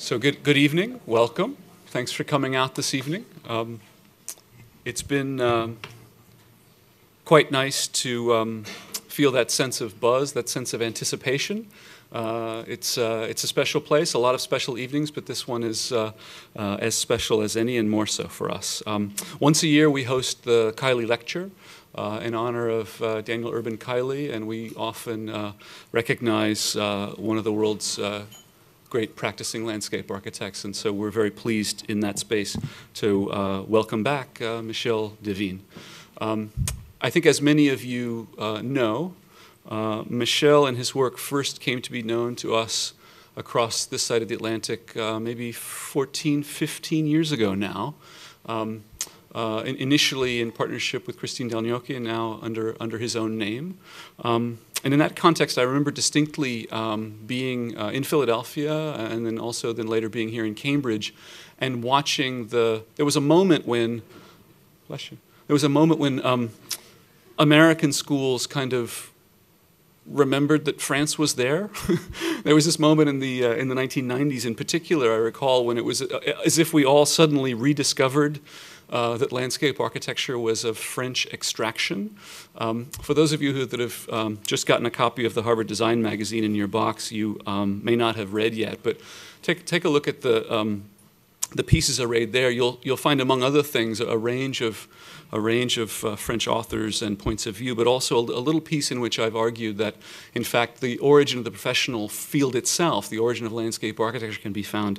So good evening, welcome. Thanks for coming out this evening. It's been quite nice to feel that sense of buzz, that sense of anticipation. It's a special place, a lot of special evenings, but this one is as special as any and more so for us. Once a year we host the Kiley Lecture in honor of Daniel Urban Kiley, and we often recognize one of the world's great practicing landscape architects, and so we're very pleased in that space to welcome back Michel Desvigne. I think as many of you know, Michel and his work first came to be known to us across this side of the Atlantic maybe 14, 15 years ago now, initially in partnership with Christine Delgnocchi and now under his own name. And in that context, I remember distinctly being in Philadelphia and then also later being here in Cambridge and watching the, there was a moment when American schools kind of remembered that France was there. There was this moment in the 1990s in particular, I recall, when it was as if we all suddenly rediscovered that landscape architecture was of French extraction. For those of you that have just gotten a copy of the Harvard Design Magazine in your box, you may not have read yet, but take a look at the pieces arrayed there. You'll find, among other things, a range of French authors and points of view, but also a little piece in which I've argued that, in fact, the origin of the professional field itself, the origin of landscape architecture, can be found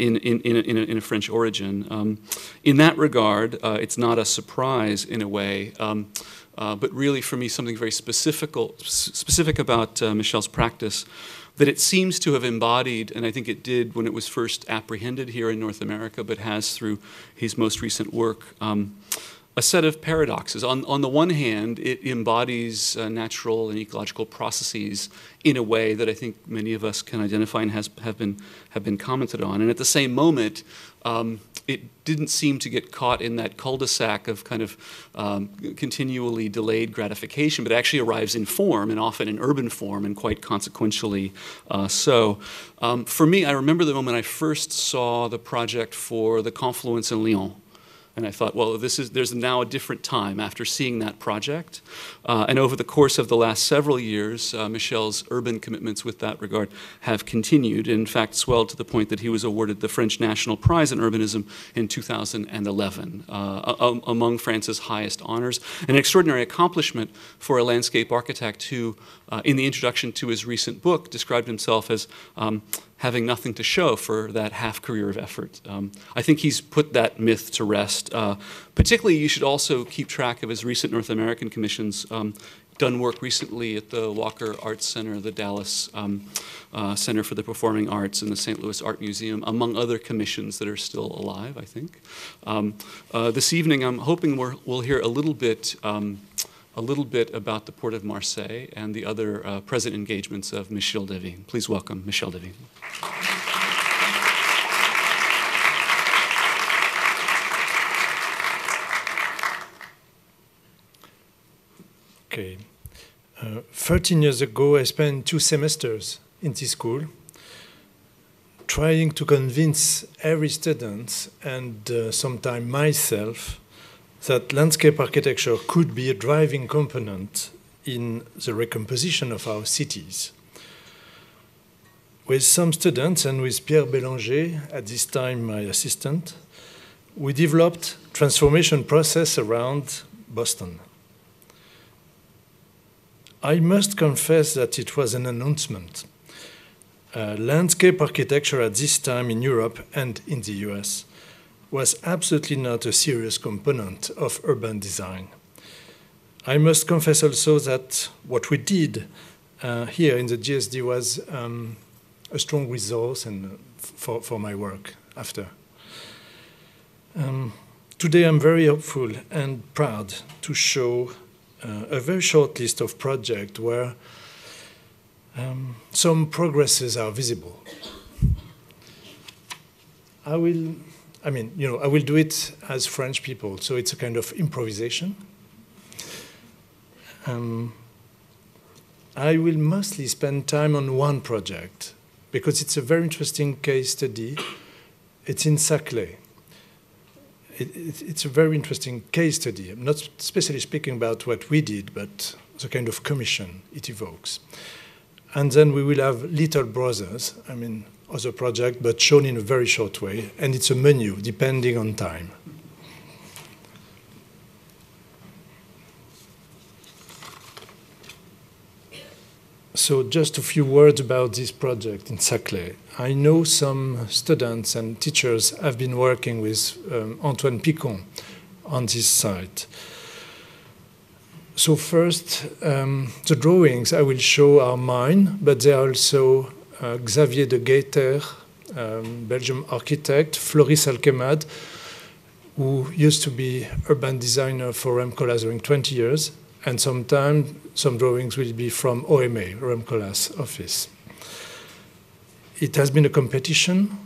in a French origin. In that regard, it's not a surprise in a way, but really for me something very specific about Michel's practice, that it seems to have embodied, and I think it did when it was first apprehended here in North America, but has through his most recent work, a set of paradoxes. On the one hand, it embodies natural and ecological processes in a way that I think many of us can identify and have been commented on. And at the same moment, it didn't seem to get caught in that cul-de-sac of kind of continually delayed gratification, but actually arrives in form, and often in urban form, and quite consequentially so. For me, I remember the moment I first saw the project for the confluence in Lyon. And I thought, well, there's now a different time after seeing that project. And over the course of the last several years, Michel's urban commitments with that regard have continued, in fact, swelled to the point that he was awarded the French National Prize in Urbanism in 2011, among France's highest honors, an extraordinary accomplishment for a landscape architect who, in the introduction to his recent book, described himself as having nothing to show for that half career of effort. I think he's put that myth to rest. Particularly, you should also keep track of his recent North American commissions, done work recently at the Walker Arts Center, the Dallas Center for the Performing Arts, and the St. Louis Art Museum, among other commissions that are still alive, I think. This evening, I'm hoping we'll hear a little bit about the Port of Marseille and the other present engagements of Michel Desvigne. Please welcome Michel Desvigne. Okay. 13 years ago, I spent 2 semesters in this school trying to convince every student and sometimes myself that landscape architecture could be a driving component in the recomposition of our cities. With some students and with Pierre Bélanger, at this time my assistant, we developed transformation process around Boston. I must confess that it was an announcement. Landscape architecture at this time in Europe and in the US was absolutely not a serious component of urban design. I must confess also that what we did here in the GSD was a strong resource and for my work after. Today I'm very hopeful and proud to show a very short list of projects where some progresses are visible. I will do it as French people, so it's a kind of improvisation. I will mostly spend time on one project, because it's a very interesting case study. It's in Saclay. It's a very interesting case study. I'm not especially speaking about what we did, but the kind of commission it evokes. And then we will have Little Brothers, I mean, other project, but shown in a very short way. And it's a menu, depending on time. So just a few words about this project in Saclay. I know some students and teachers have been working with Antoine Picon on this site. So first, the drawings I will show are mine, but they are also Xavier de Gaiter, Belgian architect, Floris Alkemad, who used to be urban designer for Rem Koolhaas during 20 years, and sometimes some drawings will be from OMA, Rem Koolhaas office. It has been a competition,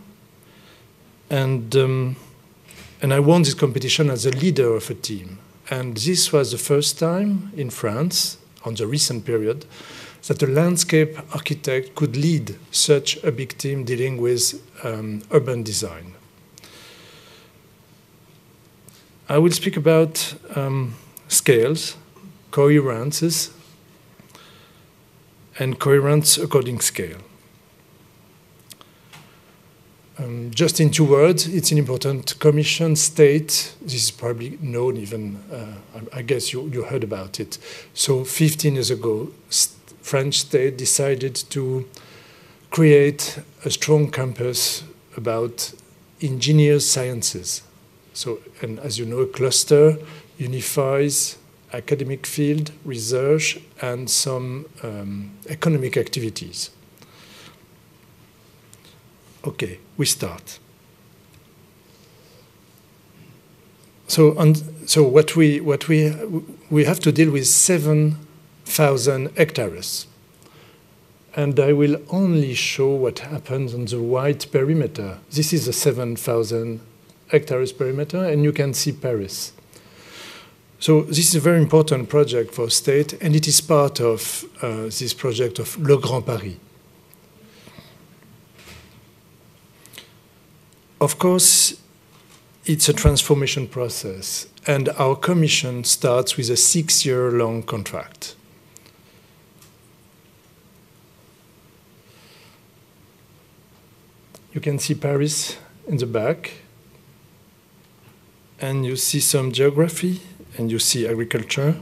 and I won this competition as a leader of a team. And this was the first time in France, on the recent period, that a landscape architect could lead such a big team dealing with urban design. I will speak about scales, coherences, and coherence according scale. Just in two words, it's an important commission state. This is probably known even, I guess you heard about it. So 15 years ago, French state decided to create a strong campus about ingenious sciences. So, and as you know, a cluster unifies academic field, research, and some economic activities. Okay, we start. So what we have to deal with 7,000 hectares, and I will only show what happens on the wide perimeter. This is a 7,000 hectares perimeter, and you can see Paris. So this is a very important project for state, and it is part of this project of Le Grand Paris. Of course, it's a transformation process, and our commission starts with a 6-year-long contract. You can see Paris in the back, and you see some geography, and you see agriculture.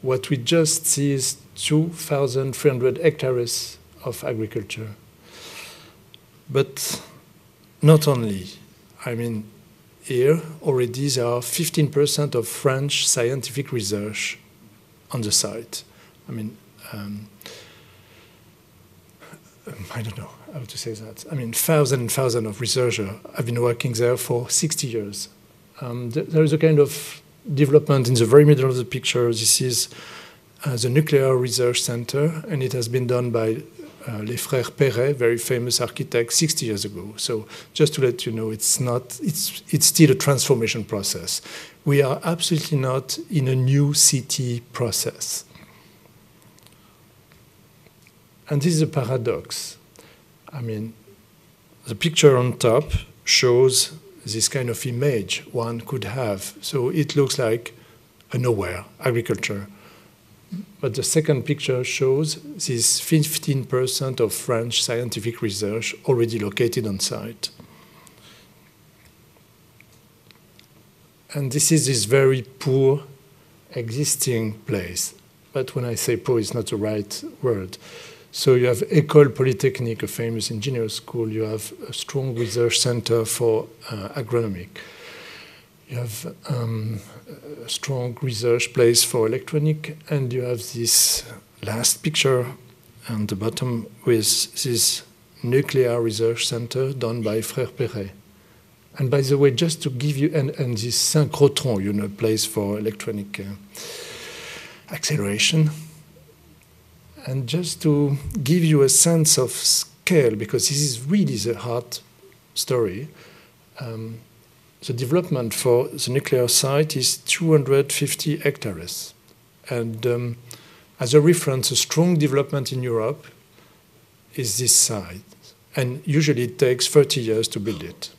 What we just see is 2,300 hectares of agriculture. But not only, I mean, here already there are 15% of French scientific research on the site. I mean, I don't know how to say that. I mean, thousands and thousands of researchers have been working there for 60 years. There is a kind of development in the very middle of the picture. This is the Nuclear Research Center, and it has been done by Les Frères Perret, very famous architects, 60 years ago. So just to let you know, it's still a transformation process. We are absolutely not in a new city process. And this is a paradox. I mean, the picture on top shows this kind of image one could have. So it looks like a nowhere, agriculture. But the second picture shows this 15% of French scientific research already located on site. And this is this very poor existing place. But when I say poor, it's not the right word. So you have École Polytechnique, a famous engineering school. You have a strong research center for agronomic. You have a strong research place for electronic, and you have this last picture on the bottom with this nuclear research center done by Frères Perret. And by the way, just to give you, and this synchrotron, you know, place for electronic acceleration. And just to give you a sense of scale, because this is really the hard story, the development for the nuclear site is 250 hectares. And as a reference, a strong development in Europe is this site. and usually it takes 30 years to build it.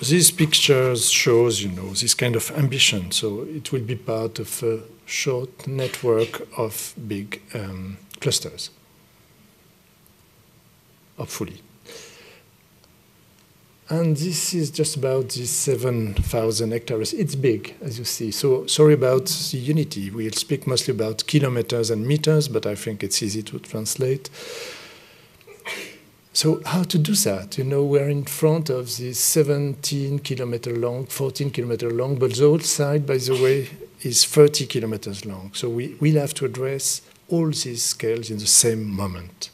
These pictures shows, you know, this kind of ambition. So it will be part of a short network of big clusters, hopefully. And this is just about these 7,000 hectares. It's big, as you see. So sorry about the unity. We'll speak mostly about kilometers and meters, but I think it's easy to translate. So how to do that? You know, we're in front of this 17-kilometer long, 14-kilometer long, but the whole side, by the way, is 30 kilometers long. So we'll have to address all these scales in the same moment.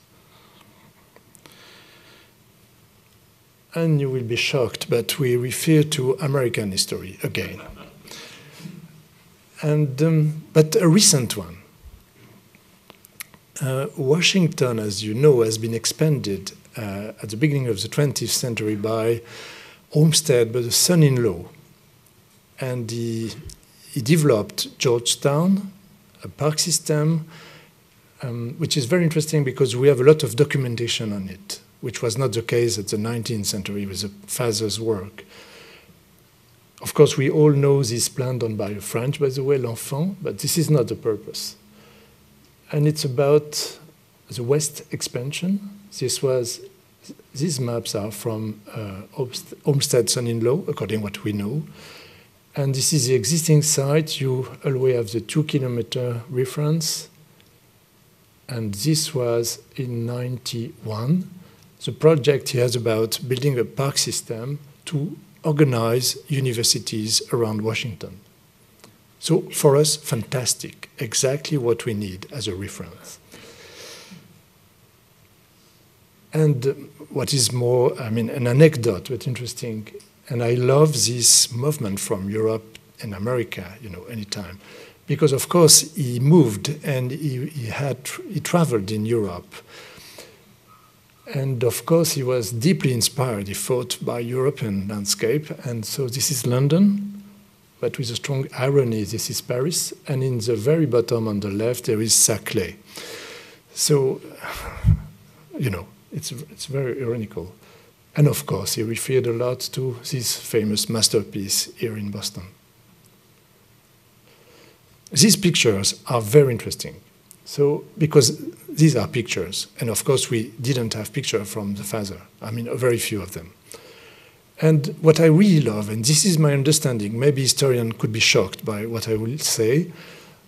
And you will be shocked, but we refer to American history again. And, but a recent one. Washington, as you know, has been expanded at the beginning of the 20th century by Olmsted, but a son-in-law. And he developed Georgetown, a park system, which is very interesting because we have a lot of documentation on it, which was not the case at the 19th century with the father's work. Of course, we all know this plan done by a French, by the way, L'Enfant, but this is not the purpose. And it's about the West expansion. These maps are from Olmsted's son-in-law, according to what we know. And this is the existing site. You always have the 2-kilometer reference. And this was in 91. The project here is about building a park system to organize universities around Washington. So for us, fantastic, exactly what we need as a reference. And what is more, I mean, an anecdote, but interesting, and I love this movement from Europe and America, you know, anytime, because of course he moved and he traveled in Europe. And of course he was deeply inspired, he thought, by European landscape, and so this is London. But with a strong irony, this is Paris, and in the very bottom on the left there is Saclay. So, you know, it's very ironical. And of course, he referred a lot to this famous masterpiece here in Boston. These pictures are very interesting. So, because these are pictures, and of course we didn't have pictures from the father. I mean, very few of them. And what I really love, and this is my understanding, maybe historians could be shocked by what I will say,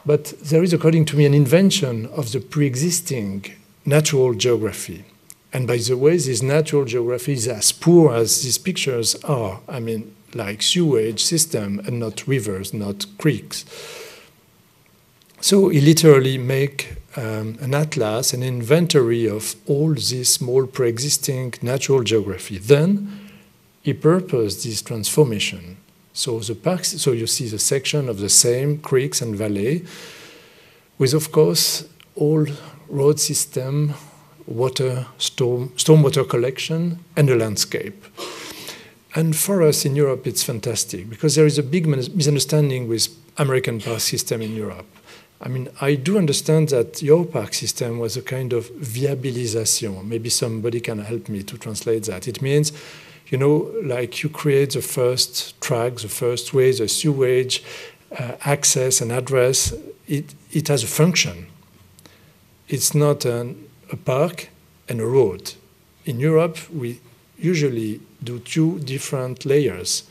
but there is, according to me, an invention of the pre-existing natural geography. And by the way, this natural geography is as poor as these pictures are. I mean, like sewage system and not rivers, not creeks. So he literally make an atlas, an inventory of all this small pre-existing natural geography. Then, he purposed this transformation. So the parks, so you see the section of the same creeks and valleys, with of course all road system, water, stormwater collection, and a landscape. And for us in Europe, it's fantastic because there is a big misunderstanding with American park system in Europe. I mean, I do understand that your park system was a kind of viabilization. Maybe somebody can help me to translate that. It means, you know, like you create the first track, the first way, the sewage, access and address. It has a function. It's not a park and a road. In Europe, we usually do two different layers.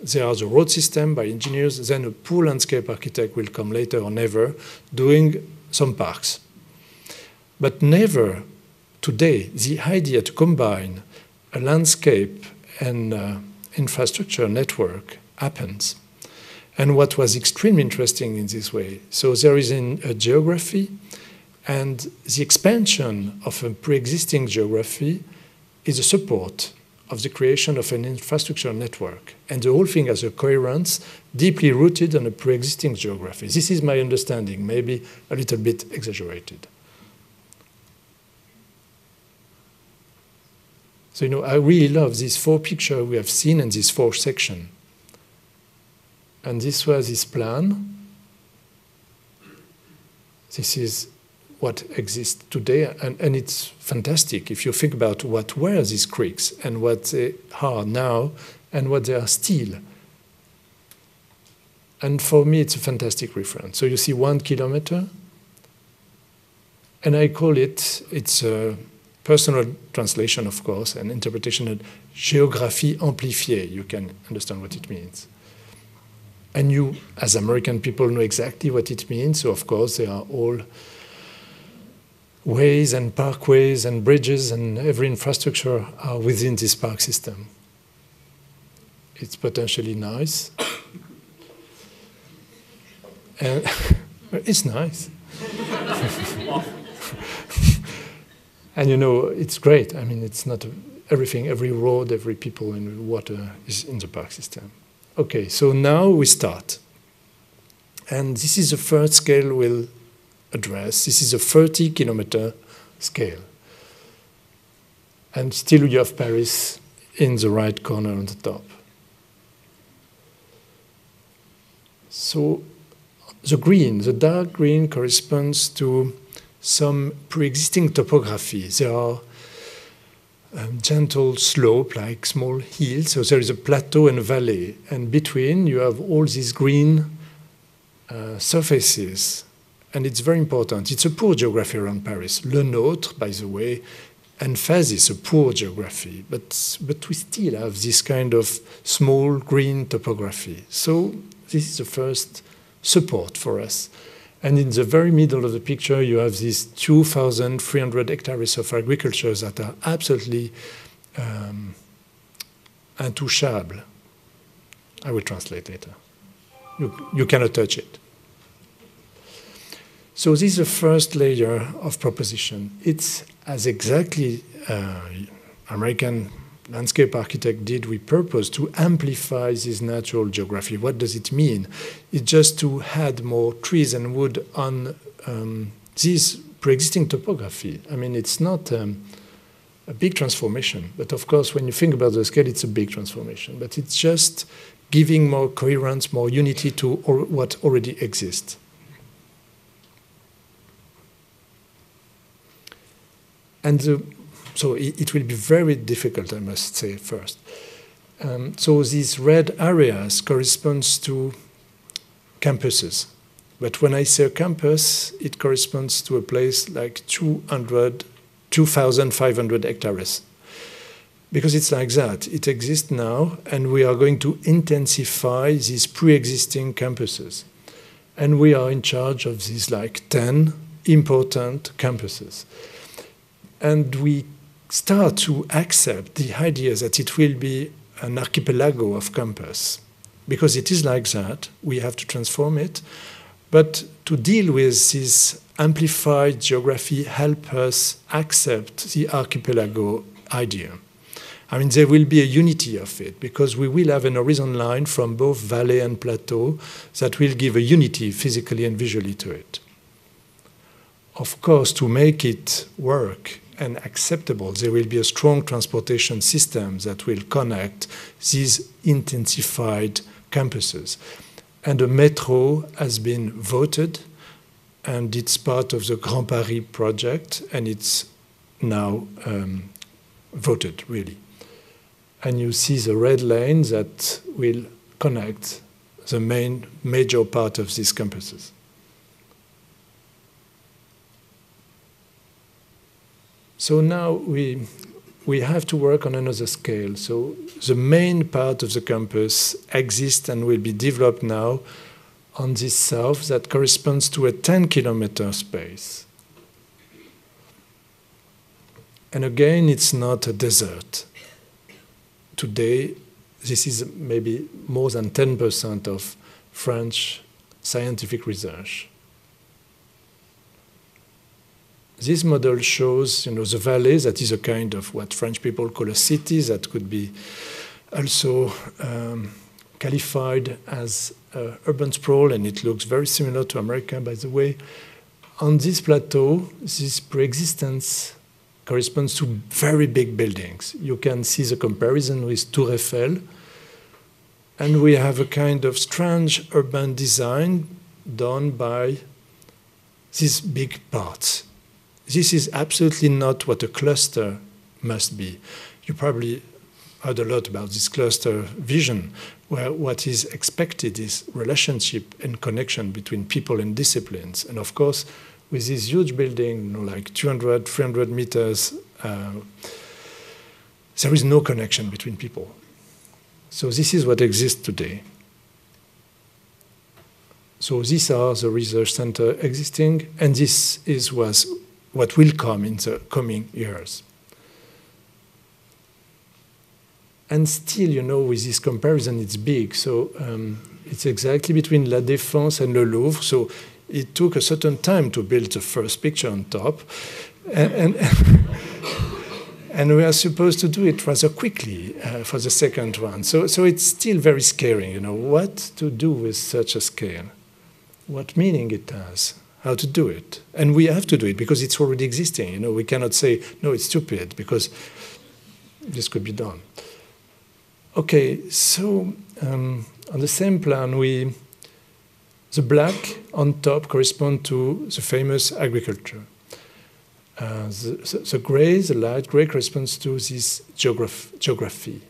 There are the road system by engineers, then a poor landscape architect will come later or never, doing some parks. But never today, the idea to combine a landscape and infrastructure network happens. And what was extremely interesting in this way, so there is a geography, and the expansion of a pre-existing geography is a support of the creation of an infrastructure network. And the whole thing has a coherence deeply rooted on a pre-existing geography. This is my understanding, maybe a little bit exaggerated. So, you know, I really love these four pictures we have seen and these four sections. And this was his plan. This is what exists today, and it's fantastic if you think about what were these creeks and what they are now and what they are still. And for me, it's a fantastic reference. So you see 1 kilometer, and I call it, it's a personal translation, of course, and interpretation of géographie amplifiée. You can understand what it means. And you, as American people, know exactly what it means. So, of course, there are all ways and parkways and bridges and every infrastructure are within this park system. It's potentially nice. It's nice. And, you know, it's great. I mean, it's not everything, every road, every people and water is in the park system. Okay, so now we start. And this is the first scale we'll address. This is a 30-kilometer scale. And still you have Paris in the right corner on the top. So the green, the dark green, corresponds to some pre-existing topography. There are gentle slope, like small hills. So there is a plateau and a valley. And between, you have all these green surfaces. And it's very important. It's a poor geography around Paris. Le Nôtre, by the way, emphasizes a poor geography. But we still have this kind of small green topography. So this is the first support for us. And in the very middle of the picture, you have these 2,300 hectares of agriculture that are absolutely intouchable. I will translate later. You cannot touch it. So this is the first layer of proposition. It's as exactly American landscape architect did, we purpose to amplify this natural geography. What does it mean? It's just to add more trees and wood on this pre-existing topography. I mean, it's not a big transformation, but of course, when you think about the scale, it's a big transformation. But it's just giving more coherence, more unity to what already exists. And so it will be very difficult, I must say, first. So these red areas corresponds to campuses. But when I say a campus, it corresponds to a place like 2,500 hectares. Because it's like that. It exists now, and we are going to intensify these pre-existing campuses. And we are in charge of these like 10 important campuses. And we start to accept the idea that it will be an archipelago of campus. Because it is like that, we have to transform it. But to deal with this amplified geography helps us accept the archipelago idea. I mean, there will be a unity of it, because we will have an horizon line from both valley and plateau that will give a unity physically and visually to it. Of course, to make it work, and acceptable, there will be a strong transportation system that will connect these intensified campuses. And a metro has been voted, and it's part of the Grand Paris project, and it's now voted, really. And you see the red line that will connect the main major part of these campuses. So now we have to work on another scale. So the main part of the campus exists and will be developed now on this south that corresponds to a 10-kilometer space. And again, it's not a desert. Today, this is maybe more than 10% of French scientific research. This model shows, you know, the valley that is a kind of what French people call a city that could be also qualified as urban sprawl, and it looks very similar to America, by the way. On this plateau, this pre-existence corresponds to very big buildings. You can see the comparison with Tour Eiffel, and we have a kind of strange urban design done by these big parts. This is absolutely not what a cluster must be. You probably heard a lot about this cluster vision, where what is expected is relationship and connection between people and disciplines. And of course, with this huge building, you know, like 200, 300 meters, there is no connection between people. So this is what exists today. So these are the research centers existing, and this is what will come in the coming years. And still, you know, with this comparison, it's big. So it's exactly between La Défense and Le Louvre. So it took a certain time to build the first picture on top. And we are supposed to do it rather quickly for the second one. So it's still very scary, you know, what to do with such a scale, what meaning it has, how to do it. And we have to do it because it's already existing. You know, we cannot say, no, it's stupid, because this could be done. Okay, so on the same plan, the black on top corresponds to the famous agriculture. The gray, the light gray, corresponds to this geography.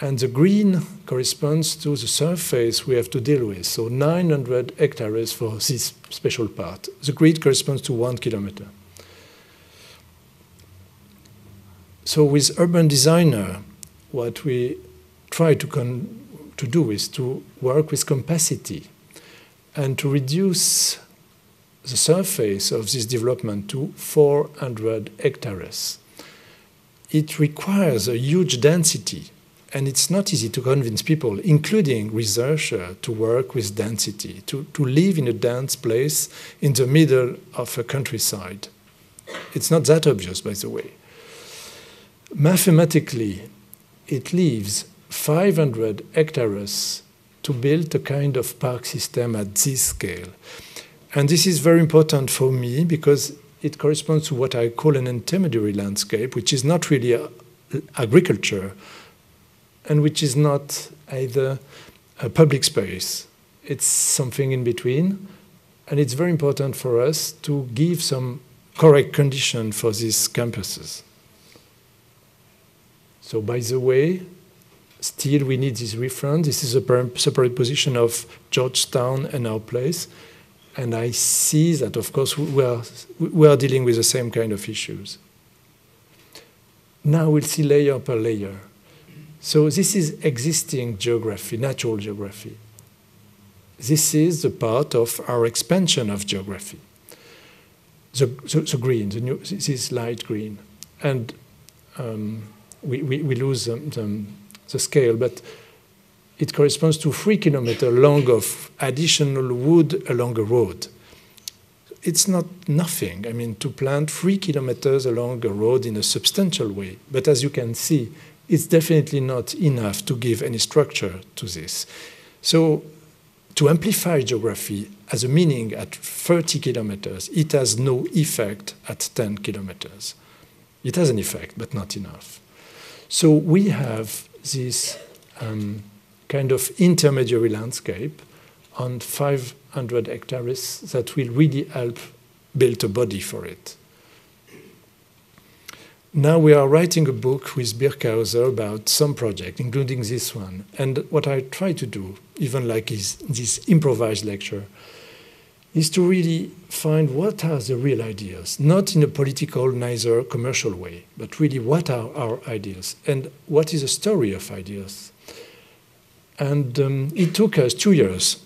And the green corresponds to the surface we have to deal with, so 900 hectares for this special part. The grid corresponds to 1 kilometer. So with urban designer, what we try to do is to work with compacity and to reduce the surface of this development to 400 hectares. It requires a huge density, and it's not easy to convince people, including researchers, to work with density, to live in a dense place in the middle of a countryside. It's not that obvious, by the way. Mathematically, it leaves 500 hectares to build a kind of park system at this scale. And this is very important for me because it corresponds to what I call an intermediary landscape, which is not really agriculture and which is not either a public space. It's something in between. And it's very important for us to give some correct condition for these campuses. So by the way, still we need this reference. This is a separate position of Georgetown and our place. And I see that, of course, we are dealing with the same kind of issues. Now we'll see layer per layer. So this is existing geography, natural geography. This is the part of our expansion of geography. So green, this is light green. And we lose the scale, but it corresponds to 3 kilometers long of additional wood along a road. It's not nothing. I mean, to plant 3 kilometers along a road in a substantial way. But as you can see, it's definitely not enough to give any structure to this. So to amplify geography as a meaning at 30 kilometers, it has no effect at 10 kilometers. It has an effect, but not enough. So we have this kind of intermediary landscape on 500 hectares that will really help build a body for it. Now we are writing a book with Birkhauser about some project, including this one. And what I try to do, even like this improvised lecture, is to really find what are the real ideas, not in a political, neither commercial way, but really what are our ideas and what is the story of ideas. And it took us 2 years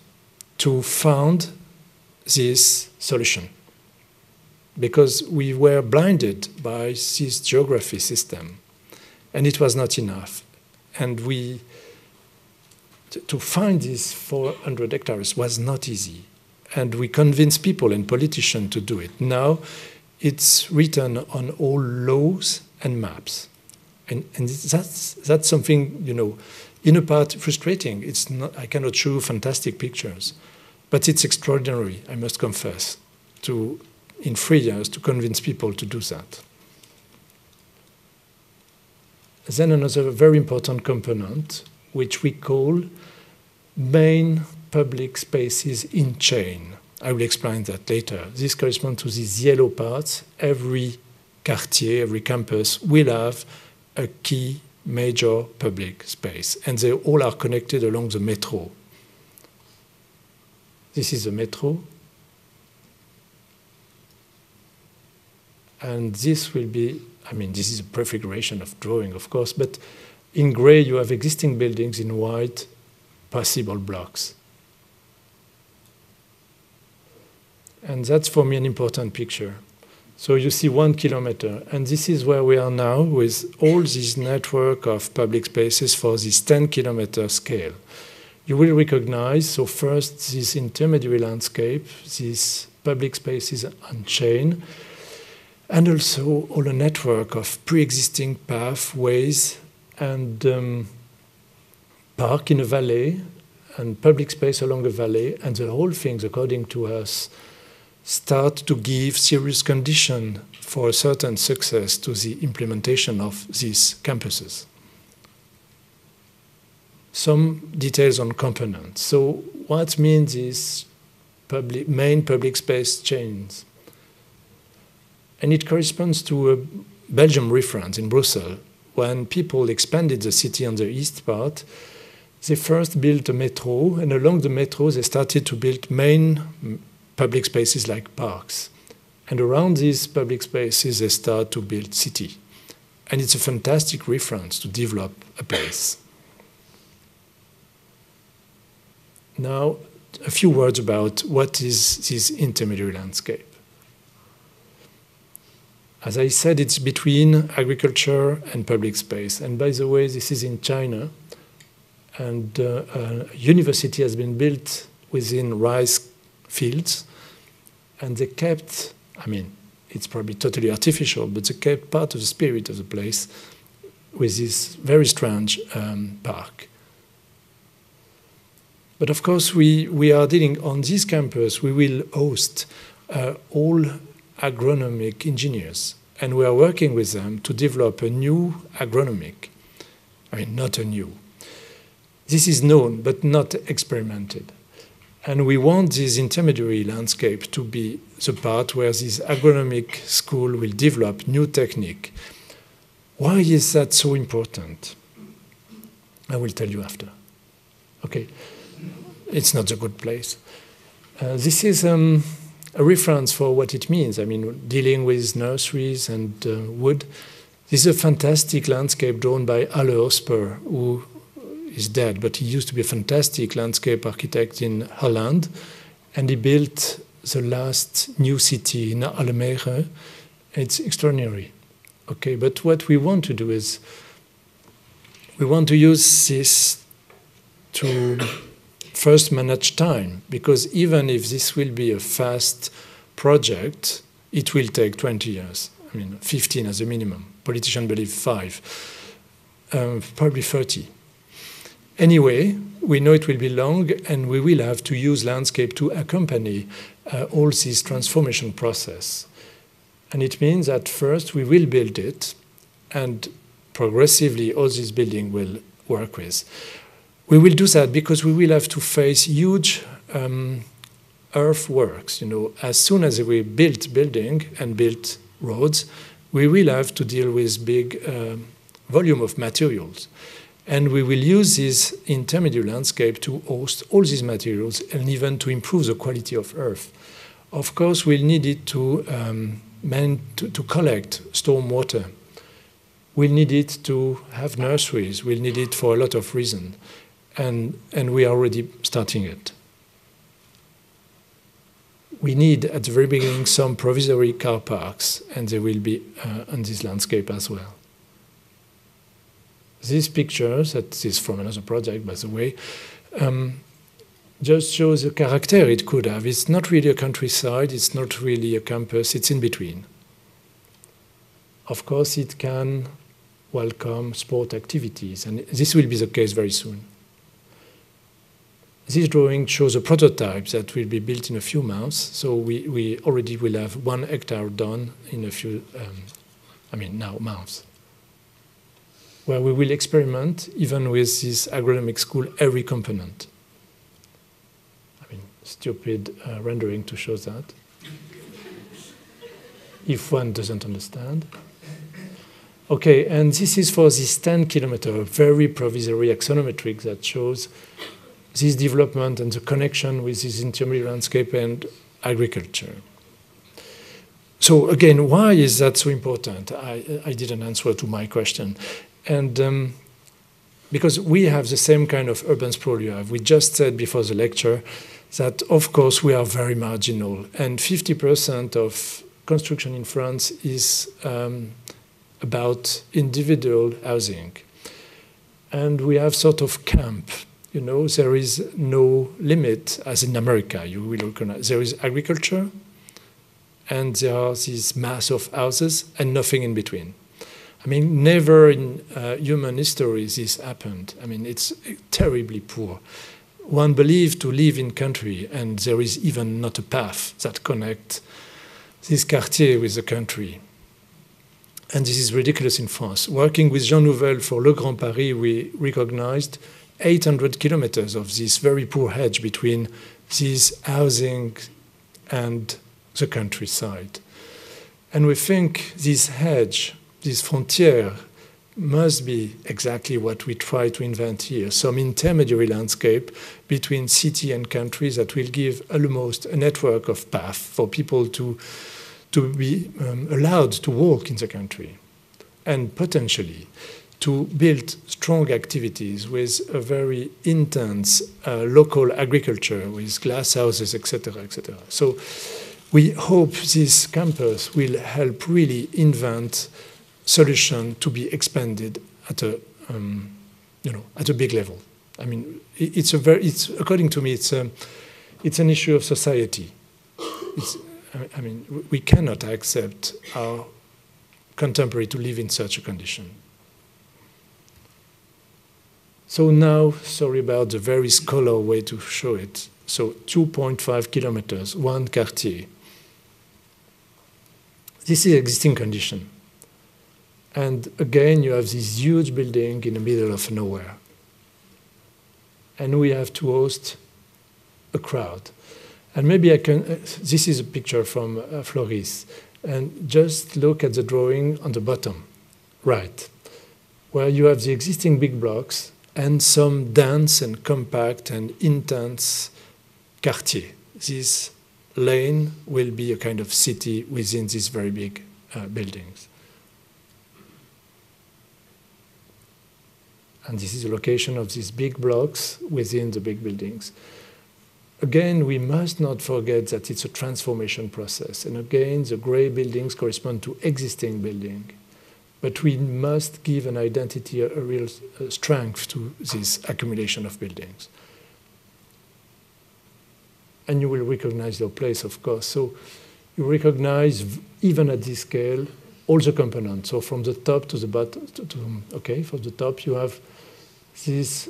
to found this solution because we were blinded by this geography system, and it was not enough. And to find these 400 hectares was not easy, and we convinced people and politicians to do it. Now it's written on all laws and maps, and that's something, you know, in a part frustrating. It's not, I cannot show fantastic pictures, but it's extraordinary, I must confess, in 3 years to convince people to do that. Then another very important component, which we call main public spaces in chain. I will explain that later. This corresponds to these yellow parts. Every quartier, every campus will have a key major public space, and they all are connected along the metro. This is the metro. And this will be, I mean, this is a prefiguration of drawing, of course, but in gray you have existing buildings, in white, possible blocks. And that's, for me, an important picture. So you see 1 kilometer, and this is where we are now with all this network of public spaces for this 10-kilometer scale. You will recognize, so first, this intermediary landscape, these public spaces unchained, and also all a network of pre-existing pathways and park in a valley and public space along a valley, and the whole things, according to us, start to give serious condition for a certain success to the implementation of these campuses. Some details on components. So what means these main public space chains? And it corresponds to a Belgium reference in Brussels. When people expanded the city on the east part, they first built a metro, and along the metro they started to build main public spaces like parks. And around these public spaces they start to build city. And it's a fantastic reference to develop a place. Now, a few words about what is this intermediary landscape. As I said, it's between agriculture and public space. And by the way, this is in China. And a university has been built within rice fields. And they kept, I mean, it's probably totally artificial, but they kept part of the spirit of the place with this very strange park. But of course, we are dealing on this campus, we will host all agronomic engineers, and we are working with them to develop a new agronomic, I mean, not a new. This is known, but not experimented. And we want this intermediary landscape to be the part where this agronomic school will develop new technique. Why is that so important? I will tell you after. Okay, it's not a good place. This is a reference for what it means. I mean, dealing with nurseries and wood. This is a fantastic landscape drawn by Halle Hosper, who is dead, but he used to be a fantastic landscape architect in Holland, and he built the last new city in Almere. It's extraordinary. Okay, but what we want to do is we want to use this to first manage time, because even if this will be a fast project, it will take 20 years. I mean, 15 as a minimum. Politicians believe 5, probably 30. Anyway, we know it will be long, and we will have to use landscape to accompany all this transformation process. And it means that first we will build it, and progressively all this building will work with. We will do that because we will have to face huge earthworks. You know, as soon as we build building and build roads, we will have to deal with big volume of materials. And we will use this intermediary landscape to host all these materials and even to improve the quality of earth. Of course, we'll need it to collect storm water. We'll need it to have nurseries. We'll need it for a lot of reasons. And we are already starting it. We need, at the very beginning, some provisory car parks, and they will be on this landscape as well. This picture, that is from another project, by the way, just shows the character it could have. It's not really a countryside, it's not really a campus, it's in between. Of course, it can welcome sport activities, and this will be the case very soon. This drawing shows a prototype that will be built in a few months, so we already will have 1 hectare done in a few, months, where we will experiment, even with this agronomic school, every component. I I mean, stupid rendering to show that, if one doesn't understand. Okay, and this is for this 10-kilometer, very provisory axonometric that shows this development and the connection with this intermediate landscape and agriculture. So again, why is that so important? I didn't answer to my question. And because we have the same kind of urban sprawl you have. We just said before the lecture that, of course, we are very marginal. And 50% of construction in France is about individual housing. And we have sort of camp. You know, there is no limit, as in America. You will recognize there is agriculture, and there are these mass of houses and nothing in between. I mean, never in human history this happened. I mean, it's terribly poor. One believes to live in country, and there is even not a path that connects this quartier with the country. And this is ridiculous in France. Working with Jean Nouvel for Le Grand Paris, we recognized 800 kilometers of this very poor hedge between this housing and the countryside. And we think this hedge, this frontier, must be exactly what we try to invent here, some intermediary landscape between city and country that will give almost a network of paths for people to be allowed to walk in the country and potentially to build strong activities with a very intense local agriculture with glass houses, etc., etc. So we hope this campus will help really invent solution to be expanded at a, you know, at a big level. I mean, it's a very, it's, according to me, it's an issue of society. It's, I mean, we cannot accept our contemporary to live in such a condition. So now, sorry about the very scholar way to show it. So 2.5 kilometers, one quartier. This is existing condition. And again, you have this huge building in the middle of nowhere. And we have to host a crowd. And maybe I can, this is a picture from Floris. And just look at the drawing on the bottom, right, where you have the existing big blocks and some dense and compact and intense quartier. This lane will be a kind of city within these very big buildings. And this is the location of these big blocks within the big buildings. Again, we must not forget that it's a transformation process. And again, the gray buildings correspond to existing building. But we must give an identity, a real strength to this accumulation of buildings. And you will recognize your place, of course. So you recognize, even at this scale, all the components. So from the top to the bottom, okay, from the top you have this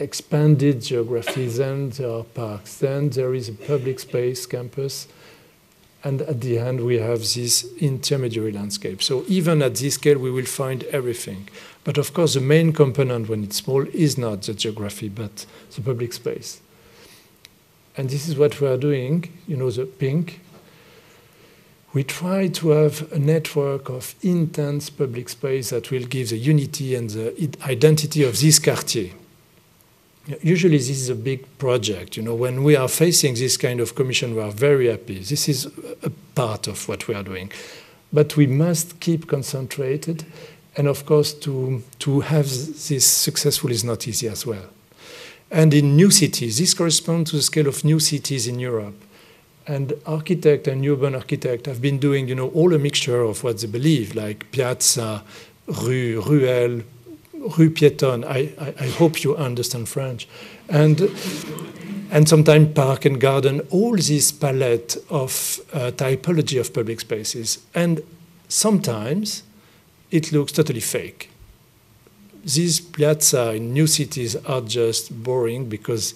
expanded geography, then there are parks, then there is a public space campus, and at the end we have this intermediary landscape. So even at this scale we will find everything. But of course the main component when it's small is not the geography, but the public space. And this is what we are doing, you know, the pink. We try to have a network of intense public space that will give the unity and the identity of this quartier. Usually this is a big project. You know, when we are facing this kind of commission, we are very happy. This is a part of what we are doing. But we must keep concentrated. And of course, to have this successful is not easy as well. And in new cities, this corresponds to the scale of new cities in Europe. And architect and urban architect have been doing, you know, all a mixture of what they believe, like piazza, rue, ruelle, rue piétonne. I hope you understand French. And sometimes park and garden, all this palette of typology of public spaces. And sometimes it looks totally fake. These piazza in new cities are just boring because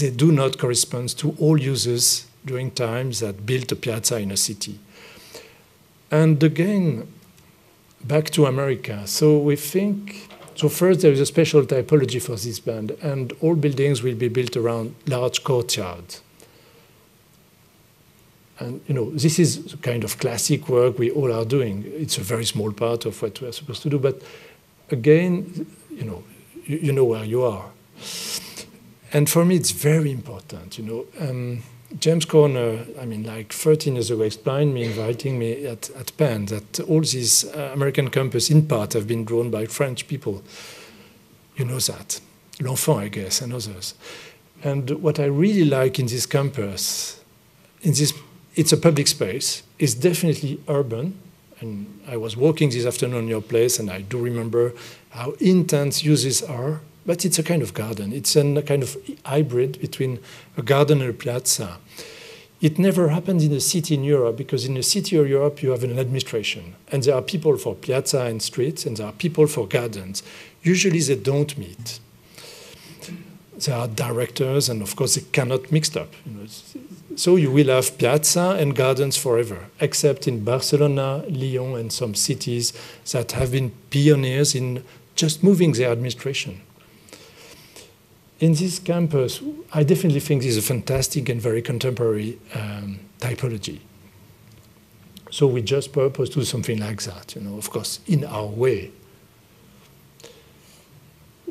they do not correspond to all users during times that built a piazza in a city. And again, back to America. So we think So first, there is a special typology for this band, and all buildings will be built around large courtyards. And you know, this is the kind of classic work we all are doing. It's a very small part of what we are supposed to do, but again, you know where you are. And for me, it's very important. James Corner, I mean, like 13 years ago, explained me, inviting me at Penn, that all these American campus in part have been drawn by French people. You know that. L'Enfant, I guess, and others. And what I really like in this campus, it's a public space. It's definitely urban. And I was walking this afternoon in your place, and I do remember how intense uses are. But it's a kind of garden. It's a kind of hybrid between a garden and a plaza. It never happens in a city in Europe, because in a city of Europe, you have an administration. And there are people for plaza and streets, and there are people for gardens. Usually, they don't meet. There are directors, and of course, they cannot mix up. So you will have piazza and gardens forever, except in Barcelona, Lyon, and some cities that have been pioneers in just moving their administration. In this campus, I definitely think this is a fantastic and very contemporary typology. So we just purpose to do something like that, of course, in our way.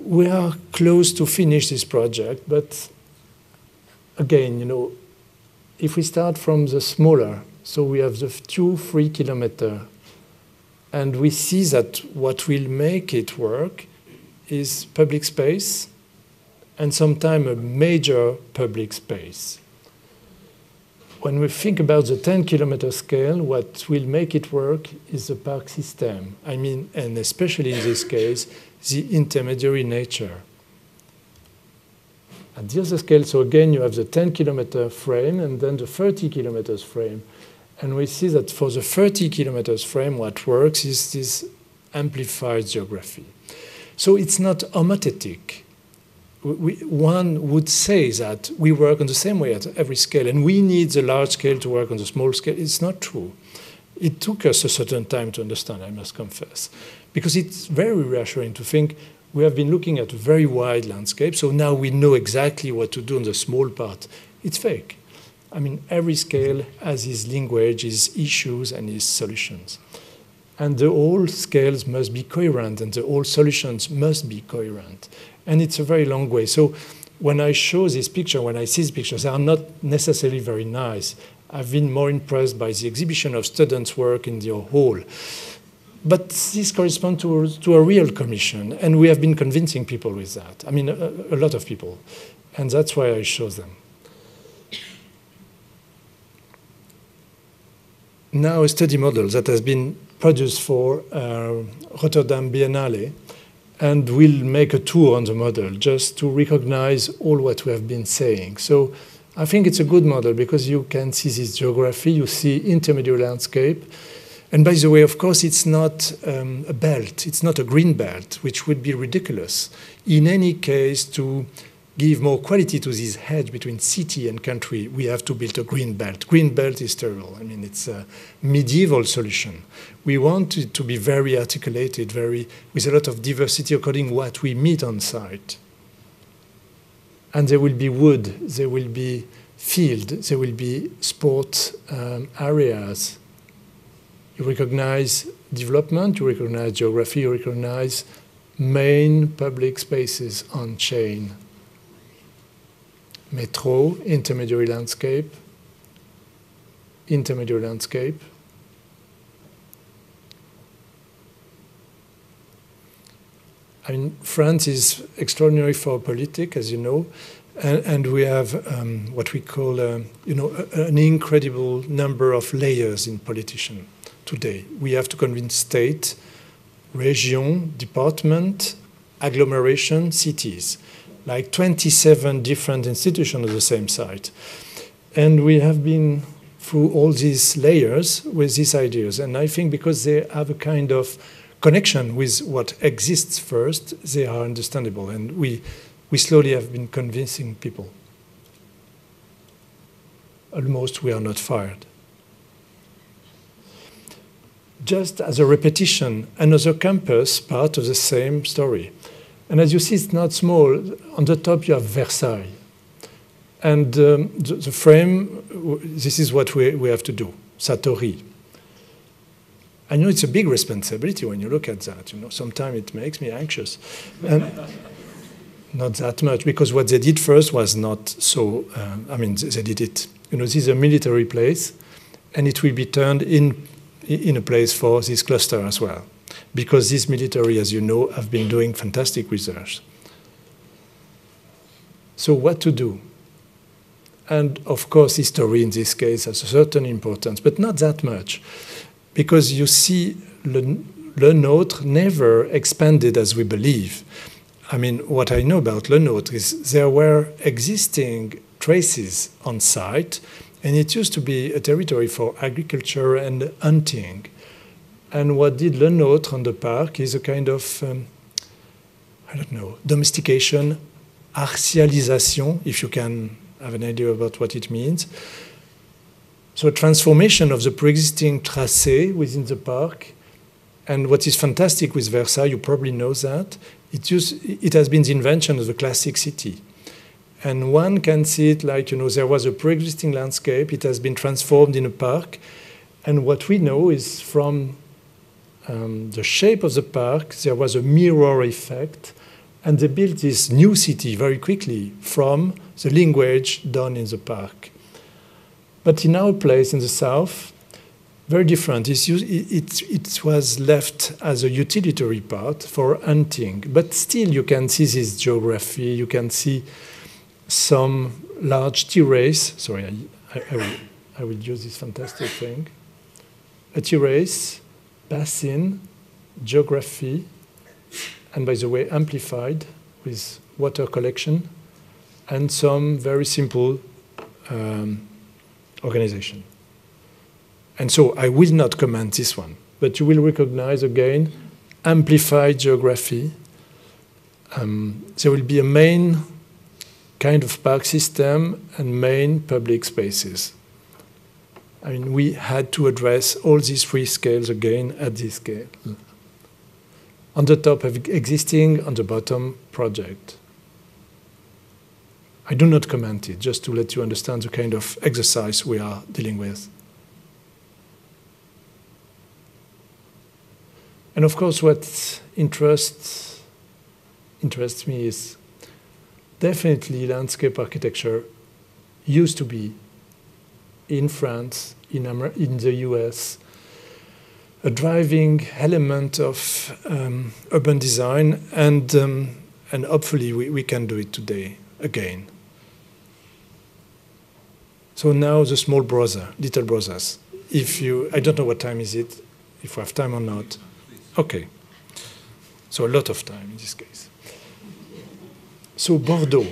We are close to finish this project, but again, if we start from the smaller, so we have the 2-3 kilometers, and we see that what will make it work is public space, and sometime a major public space. When we think about the 10-kilometer scale, what will make it work is the park system. I mean, and especially in this case, the intermediary nature. At the other scale, so again, you have the 10-kilometer frame and then the 30-kilometer frame. And we see that for the 30-kilometer frame, what works is this amplified geography. So it's not homothetic. One would say that we work on the same way at every scale, and we need the large scale to work on the small scale. It's not true. It took us a certain time to understand, I must confess, because it's very reassuring to think we have been looking at a very wide landscape, so now we know exactly what to do on the small part. It's fake. I mean, every scale has its language, its issues, and its solutions. And the whole scales must be coherent, and the whole solutions must be coherent. And it's a very long way. So when I show this picture, when I see these pictures, they are not necessarily very nice. I've been more impressed by the exhibition of students' work in the hall. But this corresponds to a real commission, and we have been convincing people with that. I mean, a lot of people. And that's why I show them. Now a study model that has been produced for Rotterdam Biennale, and we'll make a tour on the model just to recognize all what we have been saying. So I think it's a good model because you can see this geography, you see intermediate landscape. And by the way, of course, it's not a belt, it's not a green belt, which would be ridiculous. In any case, to give more quality to this hedge between city and country, we have to build a green belt. Green belt is terrible. I mean, it's a medieval solution. We want it to be very articulated, with a lot of diversity according to what we meet on site. And there will be wood, there will be field, there will be sport areas. You recognize development, you recognize geography, you recognize main public spaces on chain. Metro, intermediary landscape. I mean, France is extraordinary for politics, as you know, and we have what we call, an incredible number of layers in politicians today. We have to convince state, region, department, agglomeration, cities. Like 27 different institutions on the same site. And we have been through all these layers with these ideas. And I think because they have a kind of connection with what exists first, they are understandable. And we slowly have been convincing people. Almost we are not fired. just as a repetition, another campus, part of the same story. And as you see, it's not small. On the top, you have Versailles. And the frame, this is what we have to do, Satori. I know it's a big responsibility when you look at that. You know, sometimes it makes me anxious. Not that much, because what they did first was not so, I mean, they did it. You know, this is a military place, and it will be turned in a place for this cluster as well. Because this military, as you know, have been doing fantastic research. So what to do? And of course, history in this case has a certain importance, but not that much. Because you see, Le Nôtre never expanded as we believe. I mean, what I know about Le Nôtre is there were existing traces on site, and it used to be a territory for agriculture and hunting. And what did Le Nôtre on the park is a kind of, I don't know, domestication, artialisation, if you can have an idea about what it means. So a transformation of the pre-existing tracé within the park. And what is fantastic with Versailles, you probably know that, it has been the invention of the classic city. And one can see it like, you know, there was a pre-existing landscape, it has been transformed in a park. And what we know is from the shape of the park, there was a mirror effect, and they built this new city very quickly from the language done in the park. But in our place in the south, very different. It was left as a utilitarian part for hunting, but still you can see this geography, you can see some large terrace. Sorry, I will use this fantastic thing. A terrace, basin, geography, and by the way, amplified with water collection, and some very simple organization. And so I will not comment this one, but you will recognize again, amplified geography. There will be a main kind of park system and main public spaces. I mean, we had to address all these three scales again at this scale. On the top of existing, on the bottom, project. I do not comment it, just to let you understand the kind of exercise we are dealing with. And of course, what interests me is definitely landscape architecture used to be in France, in the US, a driving element of urban design, and hopefully we can do it today again. So now the small brother, little brothers. If you, I don't know what time is it, if we have time or not. Okay, so a lot of time in this case. So Bordeaux.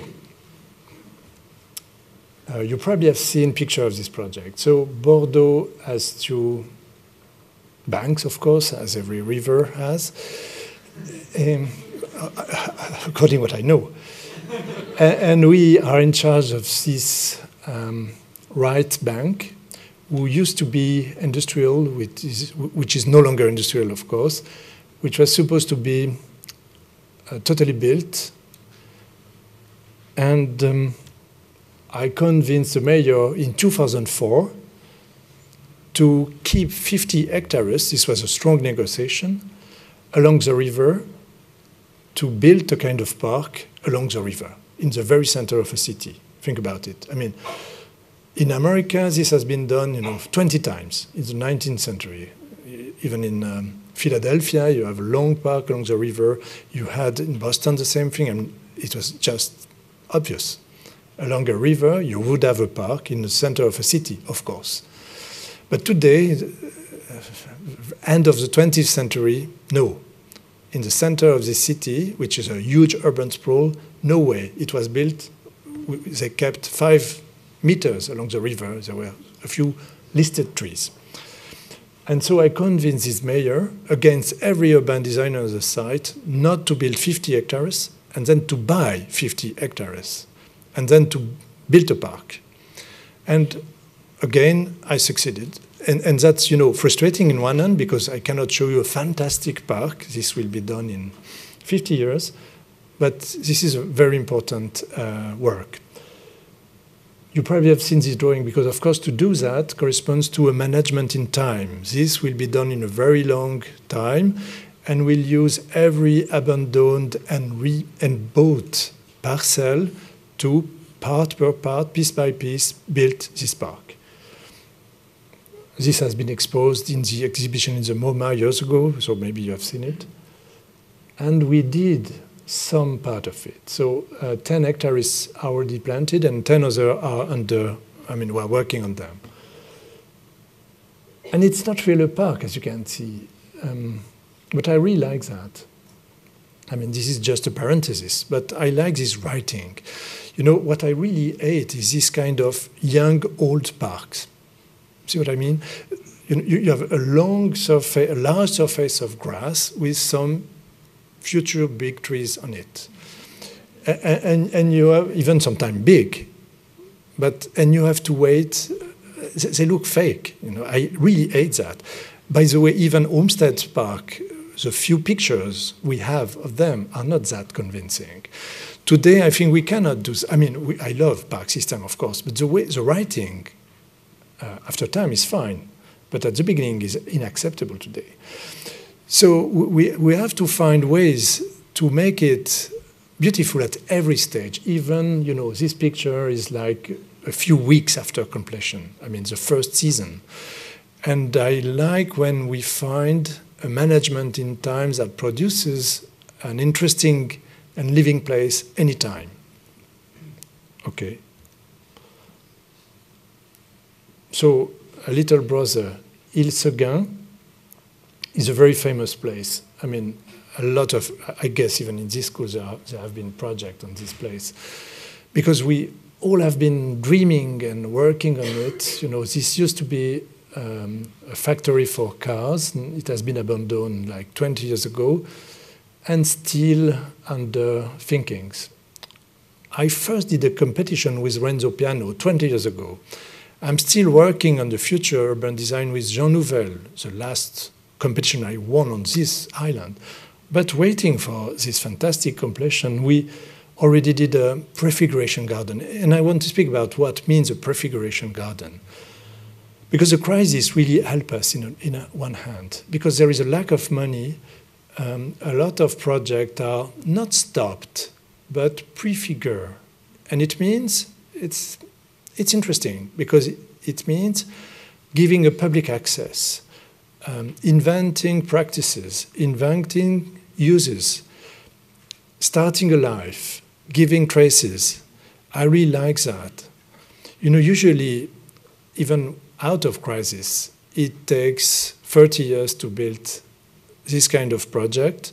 You probably have seen pictures of this project. So Bordeaux has two banks, of course, as every river has, according to what I know. And we are in charge of this right bank, who used to be industrial, which is no longer industrial, of course, which was supposed to be totally built. And I convinced the mayor in 2004 to keep 50 hectares, this was a strong negotiation, along the river to build a kind of park along the river in the very center of a city. Think about it. I mean, in America, this has been done, you know, 20 times in the 19th century. Even in Philadelphia, you have a long park along the river. You had in Boston the same thing, and it was just obvious. Along a river, you would have a park in the center of a city, of course. But today, end of the 20th century, no. In the center of the city, which is a huge urban sprawl, no way. It was built, they kept 5 meters along the river. There were a few listed trees. And so I convinced this mayor, against every urban designer on the site, not to build 50 hectares and then to buy 50 hectares. And then to build a park. And again, I succeeded. And that's, you know, frustrating in one hand because I cannot show you a fantastic park. This will be done in 50 years. But this is a very important work. You probably have seen this drawing because, of course, to do that corresponds to a management in time. This will be done in a very long time, and we'll use every abandoned and bought parcel to, part per part, piece by piece, build this park. This has been exposed in the exhibition in the MoMA years ago, so maybe you have seen it. And we did some part of it. So 10 hectares is already planted and 10 other are under, I mean, we're working on them. And it's not really a park, as you can see, but I really like that. I mean, this is just a parenthesis, but I like this writing. You know, what I really hate is this kind of young, old parks. See what I mean? You have a large surface of grass with some future big trees on it, and you have even sometimes big, and you have to wait. They look fake. You know, I really hate that. By the way, even Olmsted Park, the few pictures we have of them are not that convincing. Today, I think we cannot do. I mean, I love park system, of course, but the way the writing after time is fine, but at the beginning is unacceptable today. So we have to find ways to make it beautiful at every stage. Even, you know, this picture is like a few weeks after completion. I mean, the first season. And I like when we find a management in time that produces an interesting and living place anytime. Okay. So a little brother, Ile Seguin, is a very famous place. I mean, a lot of, I guess even in this school there have been projects on this place. Because we all have been dreaming and working on it. You know, this used to be a factory for cars. It has been abandoned like 20 years ago and still under thinkings. I first did a competition with Renzo Piano 20 years ago. I'm still working on the future urban design with Jean Nouvel, the last competition I won on this island. But waiting for this fantastic completion, we already did a prefiguration garden. And I want to speak about what means a prefiguration garden. Because the crisis really helped us in one hand. Because there is a lack of money, a lot of projects are not stopped, but prefigure. And it means, it's interesting, because it means giving a public access. Inventing practices, inventing uses, starting a life, giving traces. I really like that. You know, usually, even out of crisis, it takes 30 years to build this kind of project,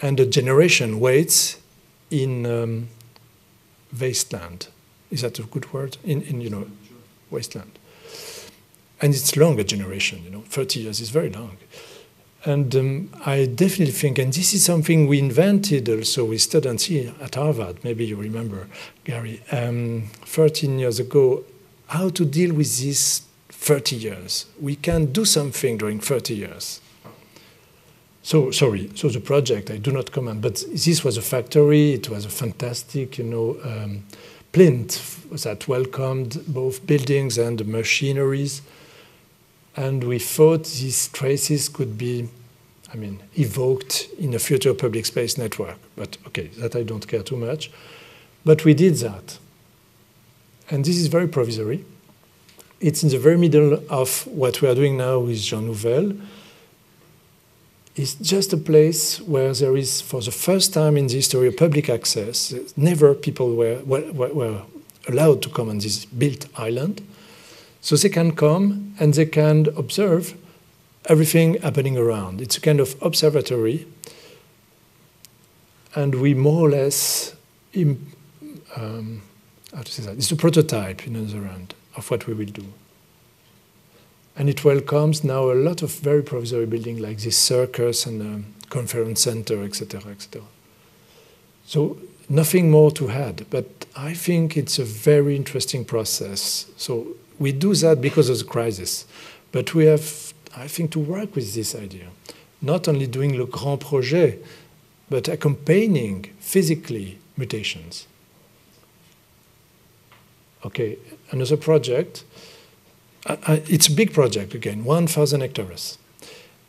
and a generation waits in wasteland. Is that a good word? In you know, wasteland. And it's long, a generation, you know, 30 years is very long. And I definitely think, and this is something we invented also with students here at Harvard, maybe you remember, Gary, 13 years ago, how to deal with these 30 years. We can do something during 30 years. So, sorry, so the project, I do not comment, but this was a factory, it was a fantastic, you know, plinth that welcomed both buildings and machineries. And we thought these traces could be, I mean, evoked in a future public space network. But okay, that I don't care too much. But we did that. And this is very provisory. It's in the very middle of what we are doing now with Jean Nouvel. It's just a place where there is, for the first time in the history, a public access. Never people were allowed to come on this built island. So they can come and they can observe everything happening around. It's a kind of observatory. And we more or less, how to say that? It's a prototype, in another hand, of what we will do. And it welcomes now a lot of very provisory buildings like this circus and conference center, etc., etc. So nothing more to add, but I think it's a very interesting process. So we do that because of the crisis. But we have, I think, to work with this idea. Not only doing Le Grand Projet, but accompanying physically mutations. Okay, another project. It's a big project again, 1,000 hectares.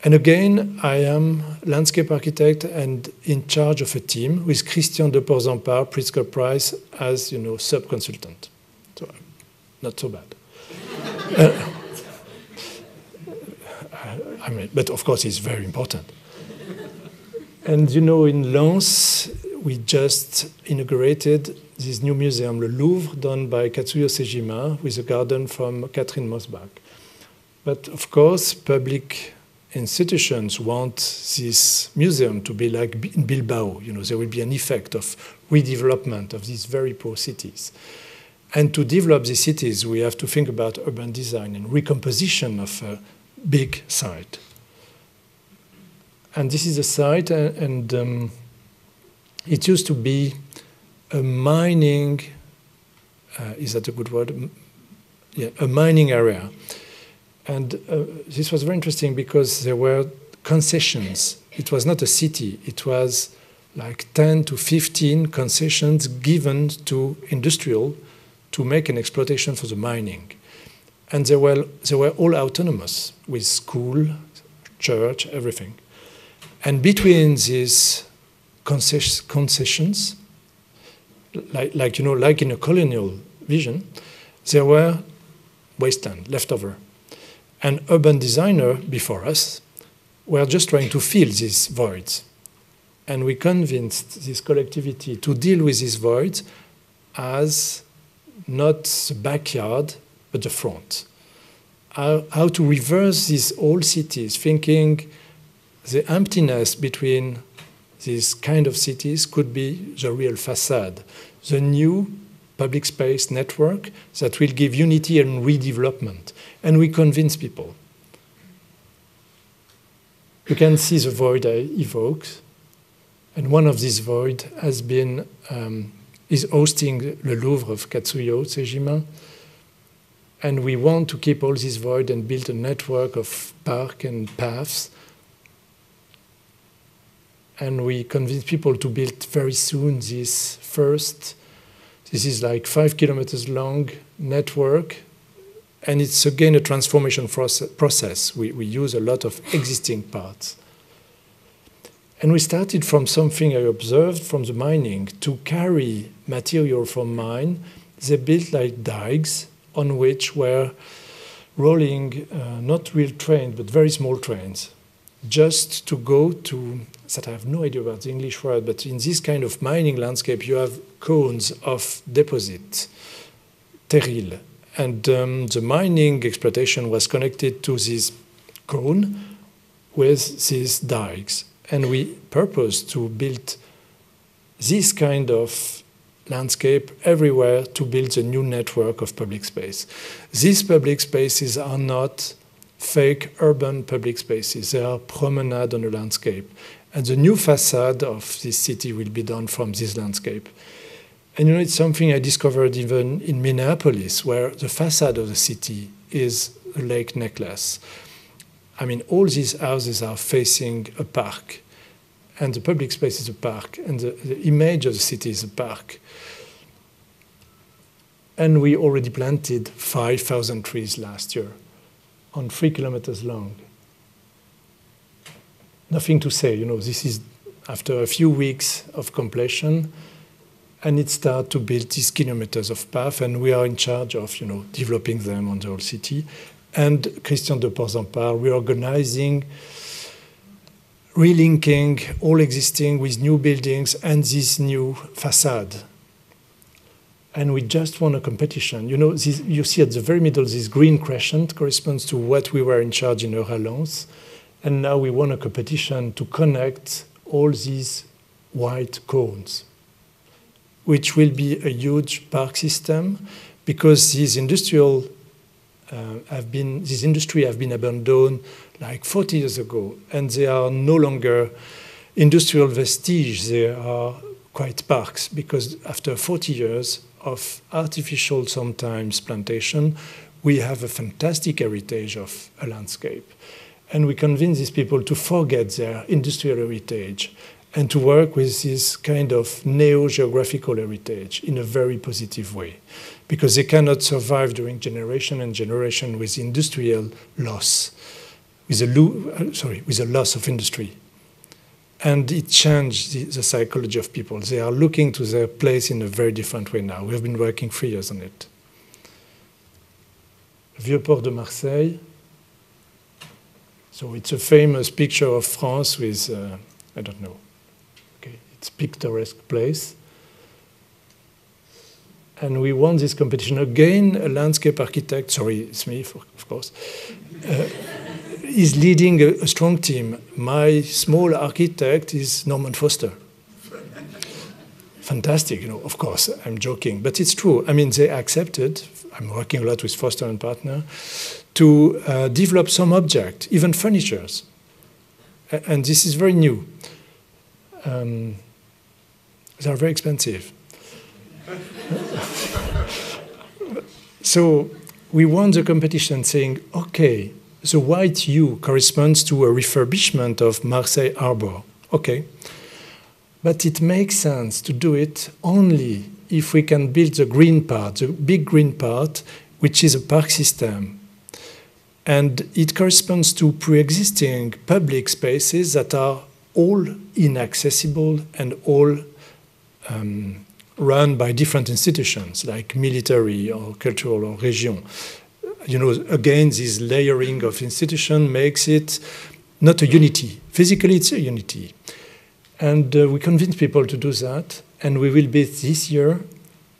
And again, I am landscape architect and in charge of a team with Christian de Portzamparc, Pritzker Prize, as you know, sub-consultant. So not so bad. I mean, but of course, it's very important. And you know, in Lens, we just inaugurated this new museum, Le Louvre, done by Kazuyo Sejima, with a garden from Catherine Mosbach. But of course, public institutions want this museum to be like in Bilbao. You know, there will be an effect of redevelopment of these very poor cities. And to develop these cities, we have to think about urban design and recomposition of a big site. And this is a site, and it used to be a mining, is that a good word? Yeah, a mining area. And this was very interesting because there were concessions. It was not a city. It was like 10 to 15 concessions given to industrial to make an exploitation for the mining. And they were all autonomous with school, church, everything. And between these concessions, like you know, like in a colonial vision, there were wasteland, leftover. And urban designer before us were just trying to fill these voids. And we convinced this collectivity to deal with these voids as not the backyard, but the front. How to reverse these old cities, thinking the emptiness between these kind of cities could be the real facade, the new public space network that will give unity and redevelopment. And we convince people. You can see the void I evoke. And one of these voids has been, is hosting Le Louvre of Katsuyo Sejima. And we want to keep all this void and build a network of parks and paths. And we convince people to build very soon this first, this is like 5 kilometers long network. And it's again a transformation process. We use a lot of existing parts. And we started from something I observed from the mining. To carry material from mine, they built like dikes on which were rolling, not real trains, but very small trains, just to go to, that I have no idea about the English word, but in this kind of mining landscape, you have cones of deposit, terril. And the mining exploitation was connected to this cone with these dikes. And we purposed to build this kind of landscape everywhere to build a new network of public space. These public spaces are not fake urban public spaces. They are promenade on a landscape. And the new facade of this city will be done from this landscape. And you know, it's something I discovered even in Minneapolis, where the facade of the city is a lake necklace. I mean, all these houses are facing a park, and the public space is a park, and the image of the city is a park. And we already planted 5,000 trees last year on 3 kilometers long. Nothing to say, you know, this is after a few weeks of completion. And it started to build these kilometers of path, and we are in charge of, you know, developing them on the whole city. And Christian de Portzamparc reorganizing, relinking all existing with new buildings and this new facade. And we just won a competition. You know, this, you see at the very middle, this green crescent corresponds to what we were in charge in Euralens. And now we won a competition to connect all these white cones, which will be a huge park system, because these industrial this industry have been abandoned like 40 years ago, and they are no longer industrial vestige. They are quite parks, because after 40 years of artificial sometimes plantation, we have a fantastic heritage of a landscape. And we convince these people to forget their industrial heritage and to work with this kind of neo-geographical heritage in a very positive way, because they cannot survive during generation and generation with industrial loss, with a loss of industry. And it changed the psychology of people. They are looking to their place in a very different way now. We have been working 3 years on it. Vieux-Port de Marseille. So it's a famous picture of France with, I don't know, okay, it's a picturesque place. And we won this competition. Again, a landscape architect, sorry, it's me, of course, is leading a strong team. My small architect is Norman Foster. Fantastic, you know, of course, I'm joking, but it's true. I mean, they accepted, I'm working a lot with Foster and partner, to develop some object, even furnitures. And this is very new. They are very expensive. So we won the competition saying, okay, the white hue corresponds to a refurbishment of Marseille Harbor. Okay. But it makes sense to do it only if we can build the green part, the big green part, which is a park system. And it corresponds to pre-existing public spaces that are all inaccessible and all run by different institutions, like military or cultural or region. You know, again, this layering of institution makes it not a unity. Physically, it's a unity. And we convince people to do that. And we will build this year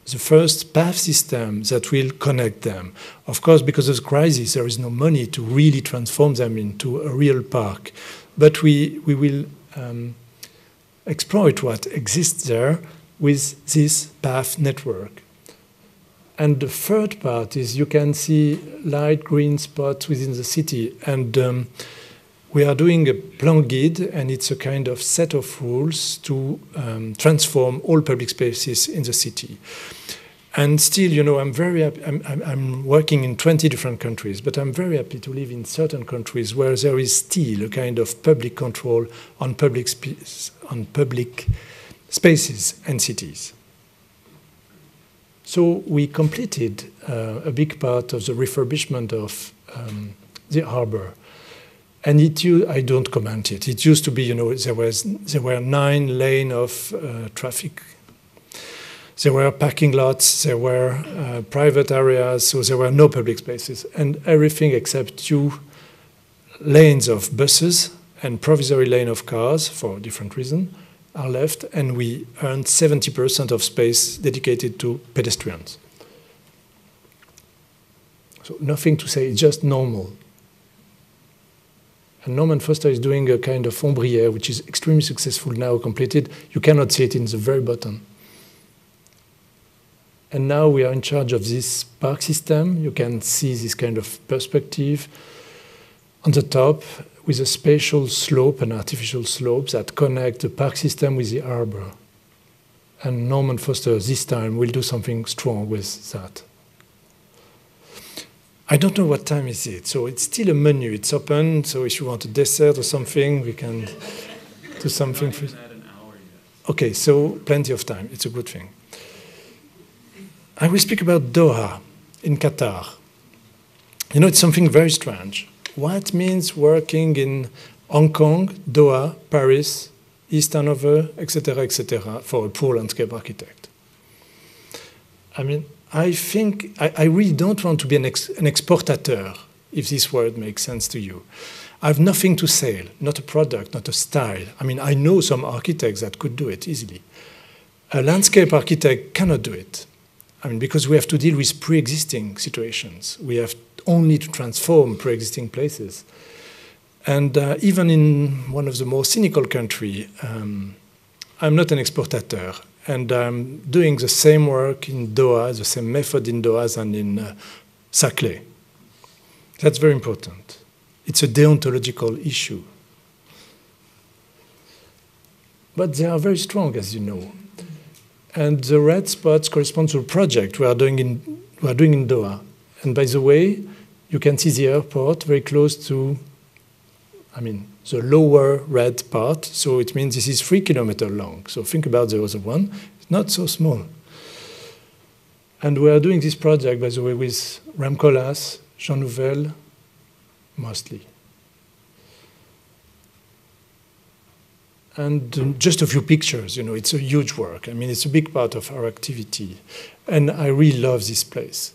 the first path system that will connect them. Of course, because of the crisis, there is no money to really transform them into a real park. But we will exploit what exists there with this path network. And the third part is you can see light green spots within the city. And we are doing a plan guide, and it's a kind of set of rules to transform all public spaces in the city. And still, you know, I'm very happy. I'm working in 20 different countries, but I'm very happy to live in certain countries where there is still a kind of public control on public spaces and cities. So we completed a big part of the refurbishment of the harbor. And I don't comment it. It used to be, you know, there were 9 lanes of traffic. There were parking lots, there were private areas, so there were no public spaces. And everything except 2 lanes of buses and provisory lane of cars, for different reasons, are left. And we earned 70% of space dedicated to pedestrians. So nothing to say, it's just normal. And Norman Foster is doing a kind of ombrière, which is extremely successful now, completed. You cannot see it in the very bottom. And now we are in charge of this park system. You can see this kind of perspective on the top with a spatial slope and artificial slope that connect the park system with the harbor. And Norman Foster this time will do something strong with that. I don't know what time is it, so it's still a menu. It's open, so if you want a dessert or something, we can do something. Not even at an hour yet. Okay, so plenty of time. It's a good thing. I will speak about Doha in Qatar. You know, it's something very strange. What means working in Hong Kong, Doha, Paris, East Hanover, et cetera, for a poor landscape architect? I mean, I think I really don't want to be an exportateur, if this word makes sense to you. I have nothing to sell, not a product, not a style. I mean, I know some architects that could do it easily. A landscape architect cannot do it. I mean, because we have to deal with pre-existing situations. We have only to transform pre-existing places. And even in one of the more cynical countries, I'm not an exportateur. And I'm doing the same work in Doha, the same method in Doha as in Saclay. That's very important. It's a deontological issue. But they are very strong, as you know. And the red spots correspond to a project we are doing in Doha. And by the way, you can see the airport very close to, I mean, the lower red part. So it means this is 3 kilometers long. So think about the other one. It's not so small. And we are doing this project, by the way, with Rem Koolhaas, Jean Nouvel, mostly. And just a few pictures, you know, it's a huge work. I mean, it's a big part of our activity. And I really love this place.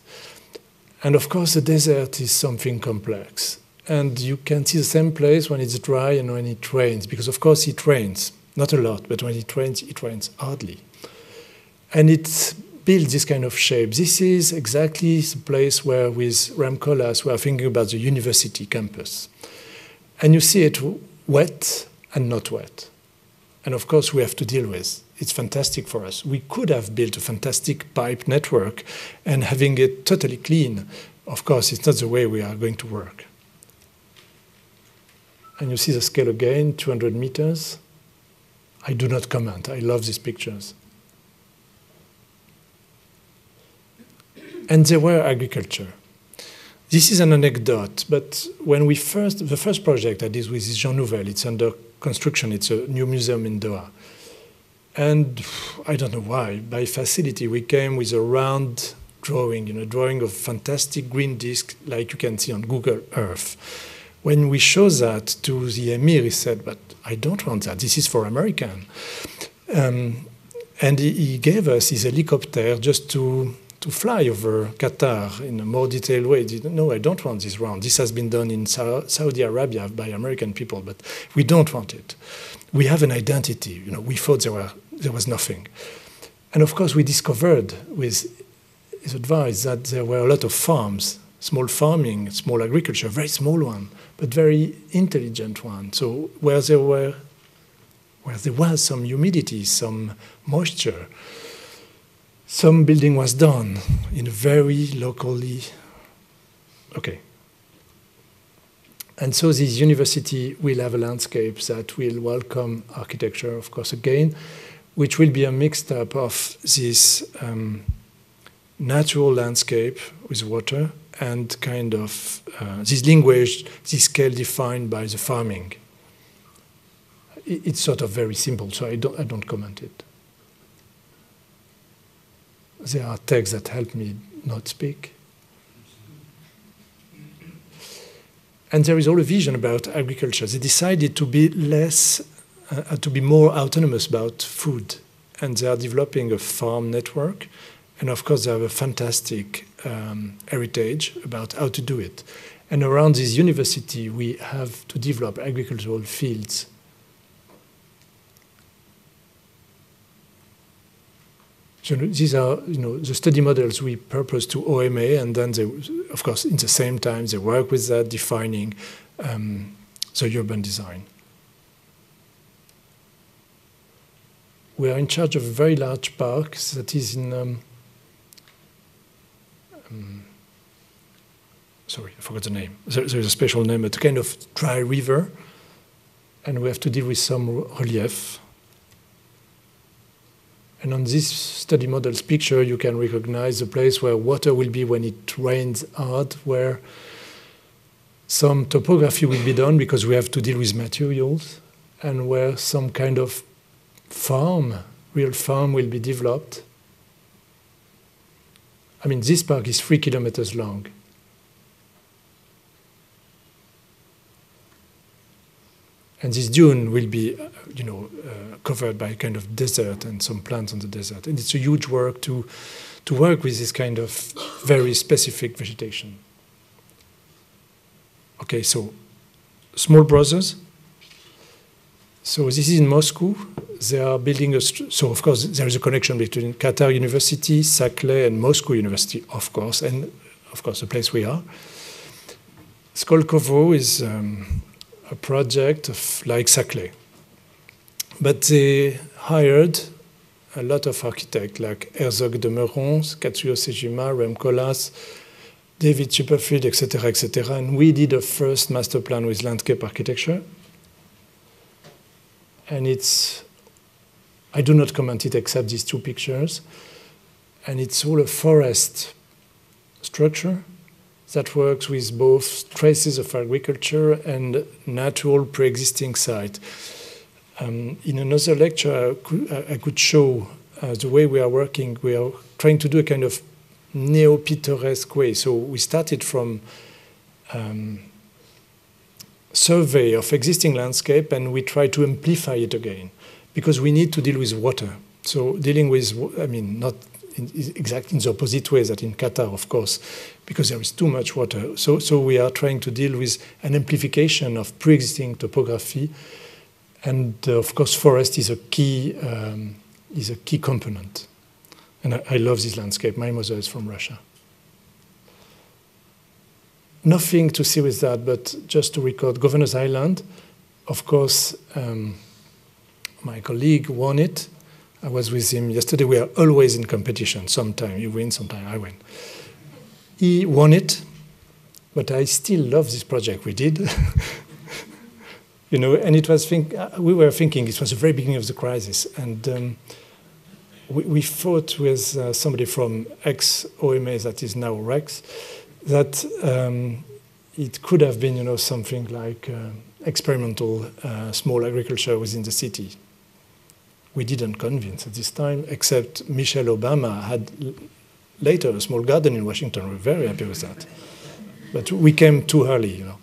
And of course, the desert is something complex. And you can see the same place when it's dry and when it rains, because of course it rains. Not a lot, but when it rains hardly. And it's built this kind of shape. This is exactly the place where, with Rem Koolhaas, we are thinking about the university campus. And you see it wet and not wet. And of course, we have to deal with. It's fantastic for us. We could have built a fantastic pipe network and having it totally clean. Of course, it's not the way we are going to work. And you see the scale again, 200 meters. I do not comment. I love these pictures. And there were agriculture. This is an anecdote, but when we the first project I did with Jean Nouvel, it's under construction, it's a new museum in Doha. And I don't know why, by facility, we came with a round drawing, you know, drawing of fantastic green disc like you can see on Google Earth. When we show that to the Emir, he said, but I don't want that, this is for American. And he gave us his helicopter just to fly over Qatar in a more detailed way. No, I don't want this round. This has been done in Saudi Arabia by American people, but we don't want it. We have an identity. You know, we thought there was nothing. And of course, we discovered with his advice that there were a lot of farms, small farming, small agriculture, very small one, but very intelligent one. So where there was some humidity, some moisture, some building was done in a very locally, okay. And so this university will have a landscape that will welcome architecture, of course, again, which will be a mixed up of this natural landscape with water and kind of this language, this scale defined by the farming. It's sort of very simple, so I don't comment it. There are texts that help me not speak. And there is all a vision about agriculture. They decided to be less, to be more autonomous about food. And they are developing a farm network. And of course, they have a fantastic heritage about how to do it. And around this university, we have to develop agricultural fields. So these are, you know, the study models we propose to OMA, and then they, of course, in the same time, they work with that, defining the urban design. We are in charge of a very large park that is in, sorry, I forgot the name. There is a special name, but a kind of dry river, and we have to deal with some relief. And on this study model's picture, you can recognize the place where water will be when it rains hard, where some topography will be done because we have to deal with materials, and where some kind of farm, real farm, will be developed. I mean, this park is 3 kilometers long. And this dune will be, you know, covered by a kind of desert and some plants on the desert. And it's a huge work to work with this kind of very specific vegetation. Okay, so small brothers. So this is in Moscow. They are building a, so of course there is a connection between Qatar University, Saclay, and Moscow University, of course, and of course the place we are. Skolkovo is a project of, like Saclay. But they hired a lot of architects like Herzog de Meuron, Kazuyo Sejima, Rem Koolhaas, David Chipperfield, etc., etc. And we did a first master plan with landscape architecture. And it's, I do not comment it except these two pictures. And it's all a forest structure that works with both traces of agriculture and natural pre-existing sites. In another lecture, I could show the way we are working. We are trying to do a kind of neo-pittoresque way. So we started from survey of existing landscape, and we try to amplify it again, because we need to deal with water. So dealing with, I mean, not exactly in the opposite way that in Qatar, of course, because there is too much water. So we are trying to deal with an amplification of pre-existing topography, and of course, forest is a key component. And I love this landscape. My mother is from Russia. Nothing to see with that, but just to record Governor's Island. Of course, my colleague won it. I was with him yesterday. We are always in competition. Sometimes you win, sometimes I win. He won it, but I still love this project we did. You know, and it was we were thinking it was the very beginning of the crisis, and we fought with somebody from ex-OMA that is now Rex, that it could have been, you know, something like experimental small agriculture within the city. We didn't convince at this time, except Michelle Obama had later a small garden in Washington. We're very happy with that. But we came too early, you know.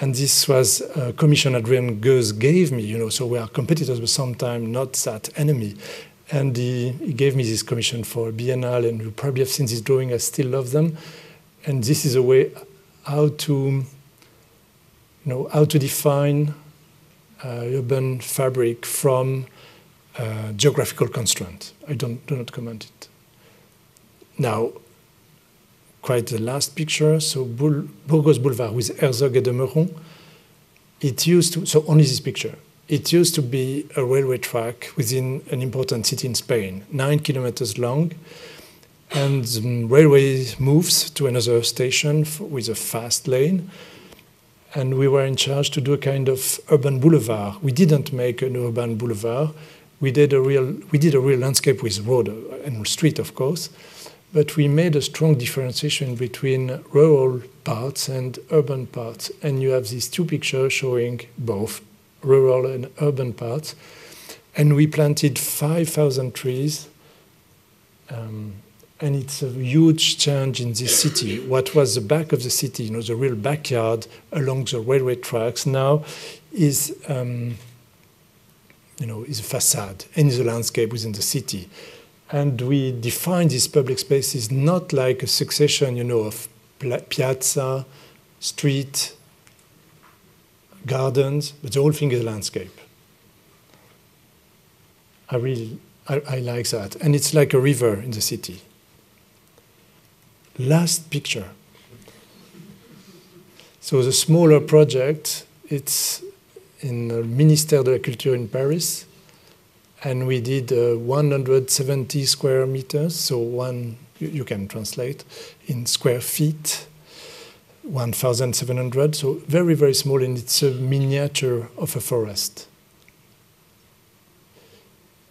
And this was a commission Adrian Goes gave me, you know, so we are competitors, but sometimes not that enemy. And he gave me this commission for Biennale, and you probably have seen this drawing. I still love them. And this is a way how to, you know, how to define urban fabric from geographical constraint. I do not comment it. Now, quite the last picture, so Burgos Boulevard with Herzog de Meuron. It used to, so only this picture. It used to be a railway track within an important city in Spain, 9 kilometers long, and the railway moves to another station with a fast lane. And we were in charge to do a kind of urban boulevard. We didn't make an urban boulevard. We did a real landscape with road and street, of course, but we made a strong differentiation between rural parts and urban parts. And you have these two pictures showing both rural and urban parts. And we planted 5,000 trees. And it's a huge change in this city. What was the back of the city, you know, the real backyard along the railway tracks, now is, you know, is a facade and is a landscape within the city. And we define these public spaces not like a succession, you know, of piazza, street, gardens, but the whole thing is a landscape. I really like that, and it's like a river in the city. Last picture. So the smaller project, it's in the Ministère de la Culture in Paris, and we did 170 square meters, so you can translate in square feet, 1,700, so very, very small, and it's a miniature of a forest.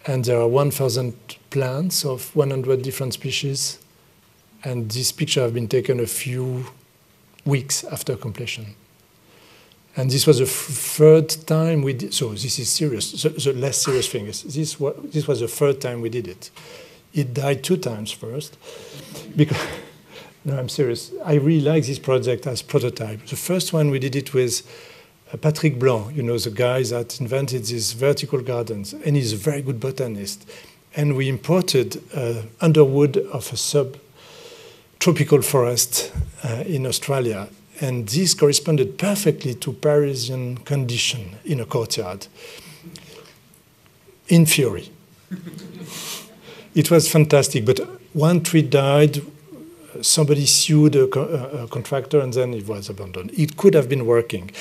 And there are 1,000 plants of 100 different species, and this picture have been taken a few weeks after completion. And this was the third time we did, so this is serious, the less serious thing is, this was the third time we did it. It died 2 times first, because, no, I'm serious. I really like this project as prototype. The first one we did it with Patrick Blanc, you know, the guy that invented these vertical gardens, and he's a very good botanist. And we imported underwood of a subtropical forest in Australia. And this corresponded perfectly to Parisian condition in a courtyard, in theory. It was fantastic, but one tree died, somebody sued a contractor, and then it was abandoned. It could have been working.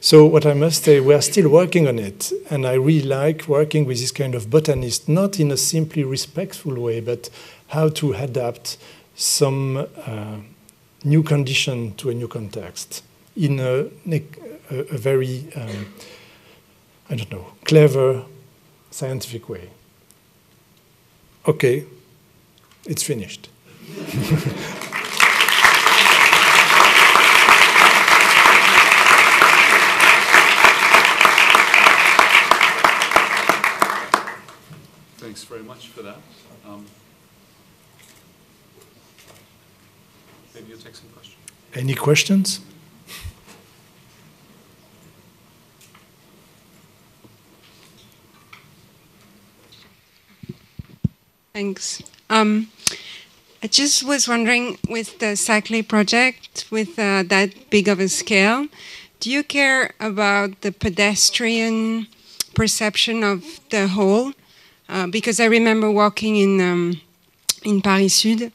So what I must say, we are still working on it, and I really like working with this kind of botanist, not in a simply respectful way, but how to adapt some new condition to a new context in a very, I don't know, clever, scientific way. Okay, it's finished. for that. Maybe you'll take some questions. Any questions? Thanks. I just was wondering, with the Saclay project, with that big of a scale, do you care about the pedestrian perception of the whole? Because I remember walking in Paris Sud,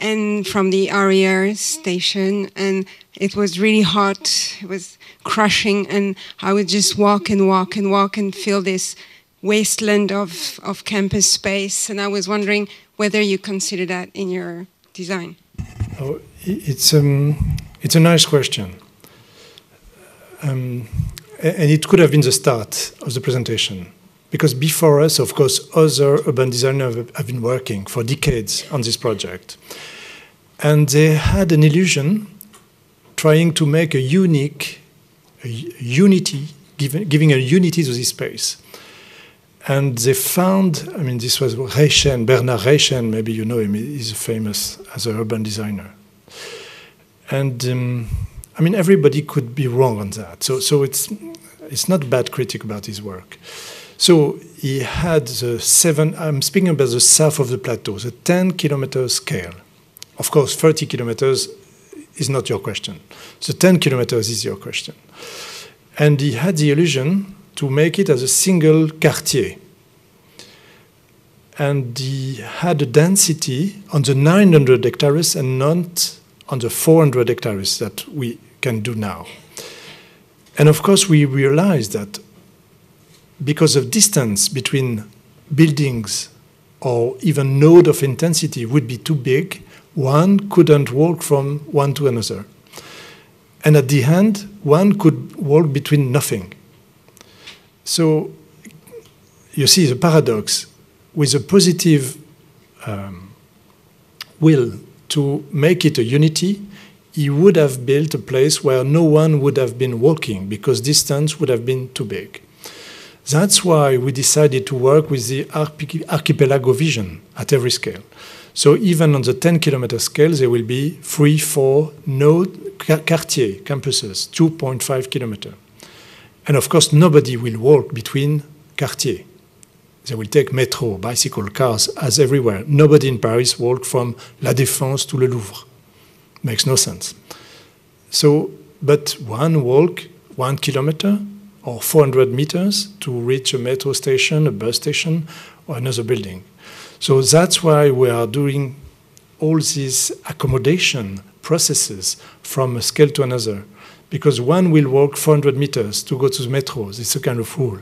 and from the RER station, and it was really hot, it was crushing, and I would just walk and walk and walk and feel this wasteland of campus space, and I was wondering whether you consider that in your design. Oh, it's a nice question, and it could have been the start of the presentation, because before us, of course, other urban designers have been working for decades on this project, and they had an illusion trying to make a unique unity, giving a unity to this space. And they found, I mean, this was Reichen, Bernard Reichen, maybe you know him, he's famous as an urban designer. And, I mean, everybody could be wrong on that. So it's not a bad critic about his work. So he had the I'm speaking about the south of the plateau, the 10-kilometer scale. Of course, 30 kilometers is not your question. So 10 kilometers is your question. And he had the illusion to make it as a single quartier. And he had a density on the 900 hectares and not on the 400 hectares that we can do now. And of course, we realized that because of distance between buildings or even node of intensity would be too big, one couldn't walk from one to another. And at the end, one could walk between nothing. So you see the paradox. With a positive will to make it a unity, he would have built a place where no one would have been walking because distance would have been too big. That's why we decided to work with the archipelago vision at every scale. So even on the 10-kilometer scale, there will be 3, 4 node quartier campuses, 2.5 kilometers. And of course, nobody will walk between quartiers. They will take metro, bicycle, cars, as everywhere. Nobody in Paris walked from La Défense to Le Louvre. Makes no sense. So, but one walk, 1 kilometer or 400 meters to reach a metro station, a bus station, or another building. So that's why we are doing all these accommodation processes from a scale to another. Because one will walk 400 meters to go to the metro, it's a kind of rule.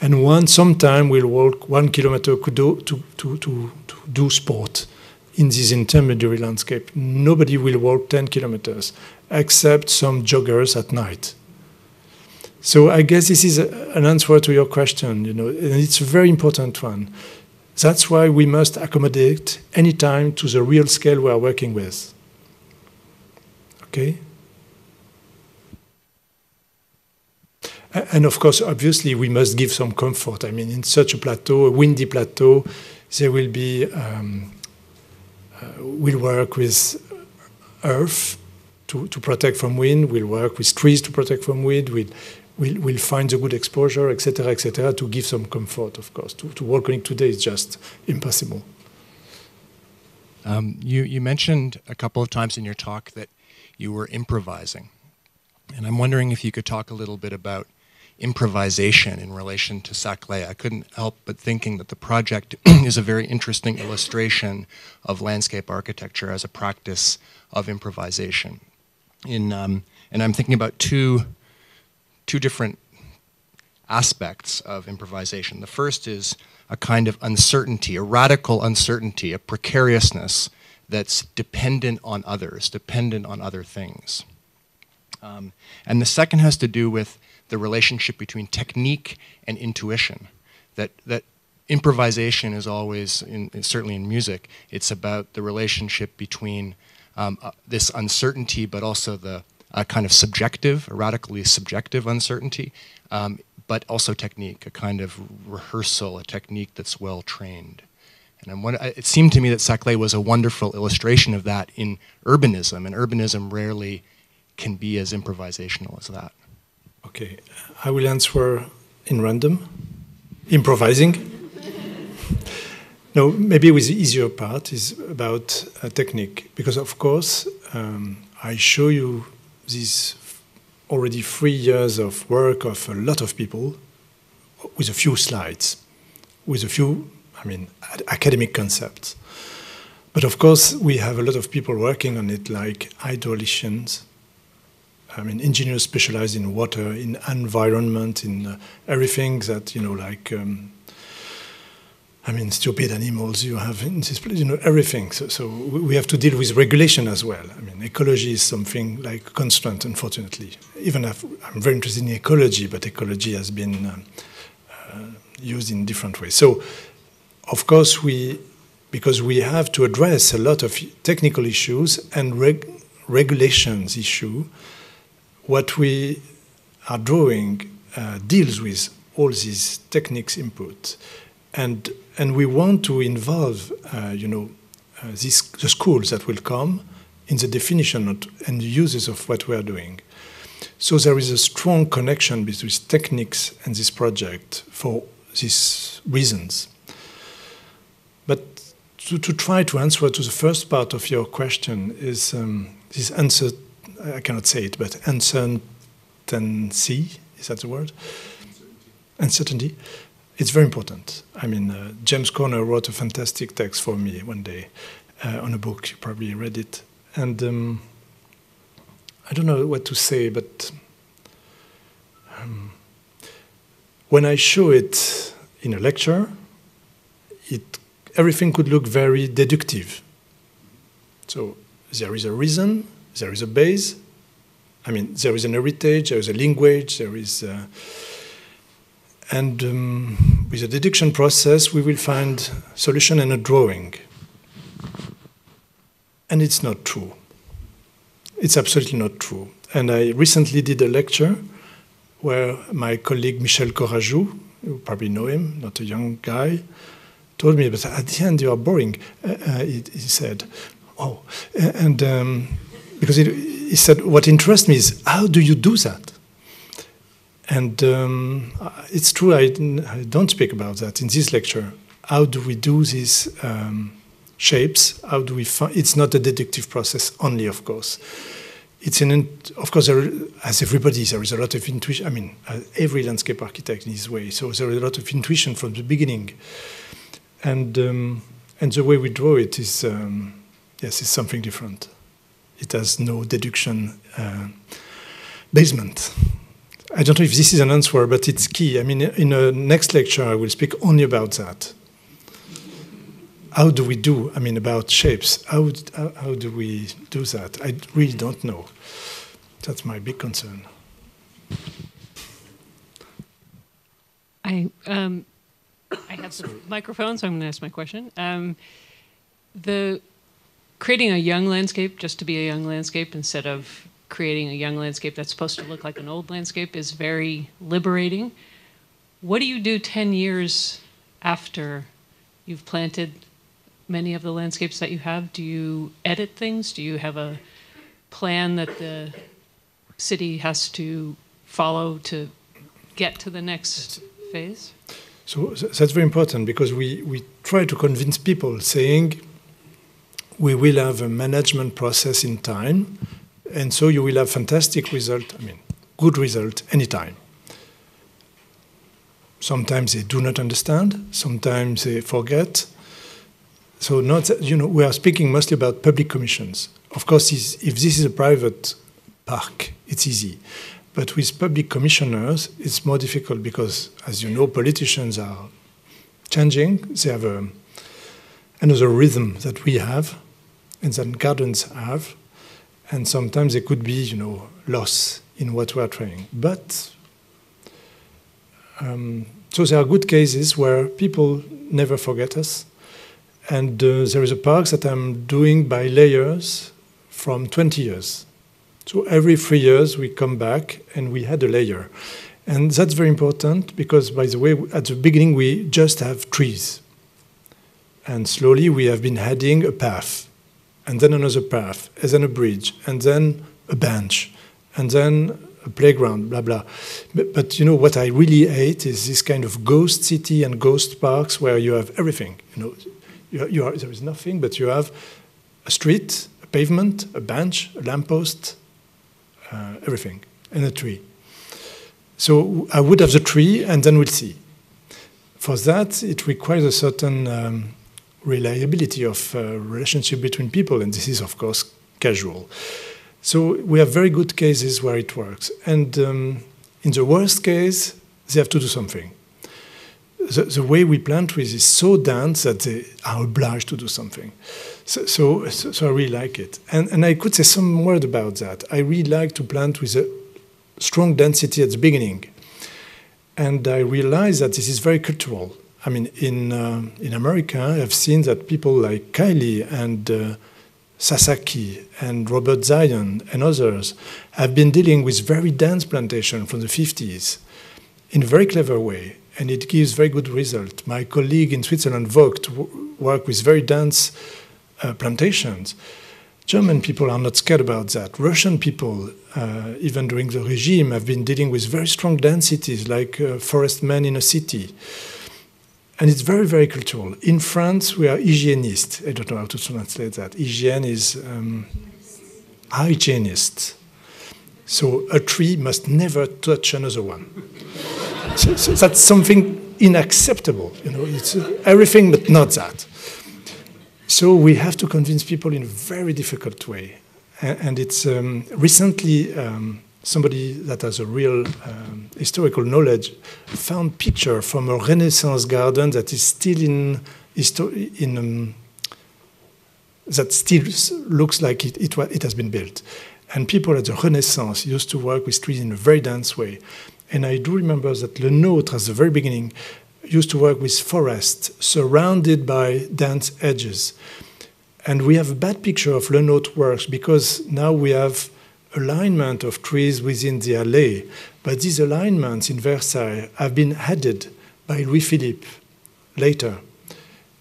And one sometime will walk 1 kilometer to do sport in this intermediary landscape. Nobody will walk 10 kilometers, except some joggers at night. So I guess this is an answer to your question, you know, and it's a very important one. That's why we must accommodate any time to the real scale we are working with. Okay? And of course, obviously, we must give some comfort. I mean, in such a plateau, a windy plateau, there will be, we'll work with earth to protect from wind, we'll work with trees to protect from wind, we'll find the good exposure, et cetera, to give some comfort, of course. To work on it today is just impossible. You mentioned a couple of times in your talk that you were improvising. And I'm wondering if you could talk a little bit about improvisation in relation to Saclay. I couldn't help but thinking that the project is a very interesting illustration of landscape architecture as a practice of improvisation. And I'm thinking about two different aspects of improvisation. The first is a kind of uncertainty, a radical uncertainty, a precariousness that's dependent on others, dependent on other things. And the second has to do with the relationship between technique and intuition, that improvisation is always, certainly in music, it's about the relationship between this uncertainty, but also the kind of subjective, radically subjective uncertainty, but also technique, a kind of rehearsal, a technique that's well trained. And it seemed to me that Saclay was a wonderful illustration of that in urbanism, and urbanism rarely can be as improvisational as that. Okay, I will answer in random, improvising. No, maybe with the easier part is about technique, because of course I show you these already 3 years of work of a lot of people with a few slides, with a few, academic concepts. But of course we have a lot of people working on it, like hydrologicians, engineers specialized in water, in environment, in everything that, stupid animals you have in this place, everything. So we have to deal with regulation as well. Ecology is something like a constraint, unfortunately. Even if I'm very interested in ecology, but ecology has been used in different ways. So, of course, because we have to address a lot of technical issues and regulations issue, what we are drawing deals with all these techniques input. And we want to involve, the schools that will come in the definition and the uses of what we are doing. So there is a strong connection between techniques and this project for these reasons. But to try to answer to the first part of your question is this answer, I cannot say it, but uncertainty, is that the word? Uncertainty. It's very important. James Corner wrote a fantastic text for me one day on a book. You probably read it. And I don't know what to say, but when I show it in a lecture, everything could look very deductive. So there is a reason, there is a base. There is an heritage, there is a language, there is... And with the deduction process, we will find solution and a drawing. And it's not true. It's absolutely not true. And I recently did a lecture where my colleague Michel Corajou, you probably know him, not a young guy, told me, but at the end you are boring, he said. Oh, and because he said, what interests me is, how do you do that? And it's true, I don't speak about that in this lecture. How do we do these shapes? How do we find? It's not a deductive process only, of course. It's of course, as everybody, there is a lot of intuition. Every landscape architect in his way. So there is a lot of intuition from the beginning. And the way we draw it is, it's something different. It has no deduction basement. I don't know if this is an answer, but it's key. In the next lecture, I will speak only about that. How do we do, about shapes? How do we do that? I really don't know. That's my big concern. I have some microphone, so I'm going to ask my question. Creating a young landscape, just to be a young landscape instead of creating a young landscape that's supposed to look like an old landscape is very liberating. What do you do 10 years after you've planted many of the landscapes that you have? Do you edit things? Do you have a plan that the city has to follow to get to the next phase? So that's very important, because we try to convince people saying we will have a management process in time, and so you will have fantastic result, good result, anytime. Sometimes they do not understand, sometimes they forget. So not that, we are speaking mostly about public commissions. Of course, if this is a private park, it's easy. But with public commissioners, it's more difficult because, as you know, politicians are changing. They have another rhythm that we have and that gardens have. And sometimes there could be, loss in what we are trying. But, so there are good cases where people never forget us. And there is a park that I'm doing by layers from 20 years. So every 3 years we come back and we had a layer. And that's very important because, by the way, at the beginning we just have trees. And slowly we have been adding a path, and then another path, and then a bridge, and then a bench, and then a playground, blah, blah. But you know, what I really hate is this kind of ghost city and ghost parks where you have everything. You know, there is nothing, but you have a street, a pavement, a bench, a lamppost, everything, and a tree. So I would have the tree, and then we'll see. For that, it requires a certain reliability of relationship between people, and this is, of course, casual. So we have very good cases where it works. And in the worst case, they have to do something. The way we plant trees is so dense that they are obliged to do something. So I really like it. And I could say some word about that. I really like to plant with a strong density at the beginning. And I realized that this is very cultural. I mean, in America, I've seen that people like Kiley and Sasaki and Robert Zion and others have been dealing with very dense plantation from the 50s in a very clever way, and it gives very good result. My colleague in Switzerland, Vogt, worked with very dense plantations. German people are not scared about that. Russian people, even during the regime, have been dealing with very strong densities, like forest men in a city. And it's very, very cultural. In France, we are hygienists. I don't know how to translate that. Hygiene is hygienist. So a tree must never touch another one. so that's something unacceptable. You know, it's everything, but not that. So we have to convince people in a very difficult way. And it's recently somebody that has a real historical knowledge found picture from a Renaissance garden that is still that still looks like it has been built. And people at the Renaissance used to work with trees in a very dense way. And I do remember that Le Nôtre, at the very beginning, used to work with forests surrounded by dense edges. And we have a bad picture of Le Nôtre works because now we have alignment of trees within the alley. But these alignments in Versailles have been added by Louis-Philippe later.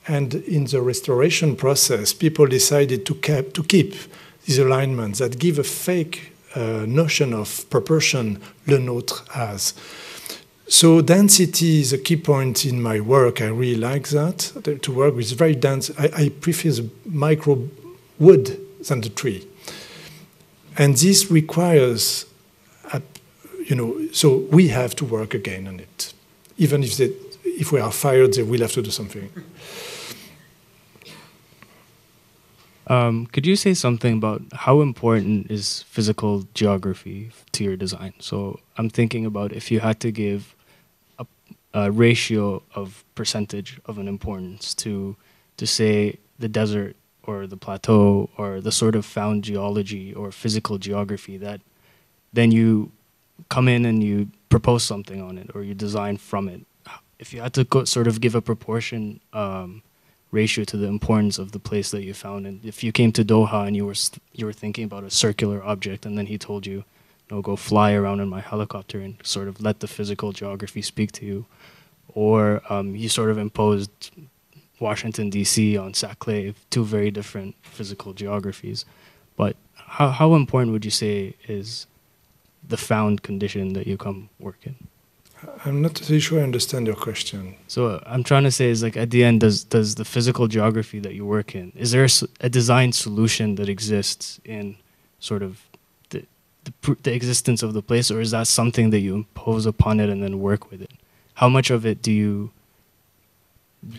And in the restoration process, people decided to keep these alignments that give a fake notion of proportion Le Nôtre has. So density is a key point in my work. I really like that, to work with very dense. I prefer the micro wood than the tree. And this requires, you know, so we have to work again on it. Even if we are fired, they will have to do something. Could you say something about how important is physical geography to your design? So I'm thinking about if you had to give a ratio of percentage of an importance to say the desert or the plateau or the sort of found geology or physical geography that then you come in and you propose something on it or you design from it. If you had to sort of give a proportion ratio to the importance of the place that you found, and if you came to Doha and you were thinking about a circular object and then he told you, no, go fly around in my helicopter and sort of let the physical geography speak to you, or you sort of imposed Washington, D.C. on Saclay, two very different physical geographies. But how important would you say is the found condition that you come work in? I'm not really sure I understand your question. So I'm trying to say is, like, at the end, does the physical geography that you work in, is there a design solution that exists in sort of the existence of the place, or is that something that you impose upon it and then work with it? How much of it do you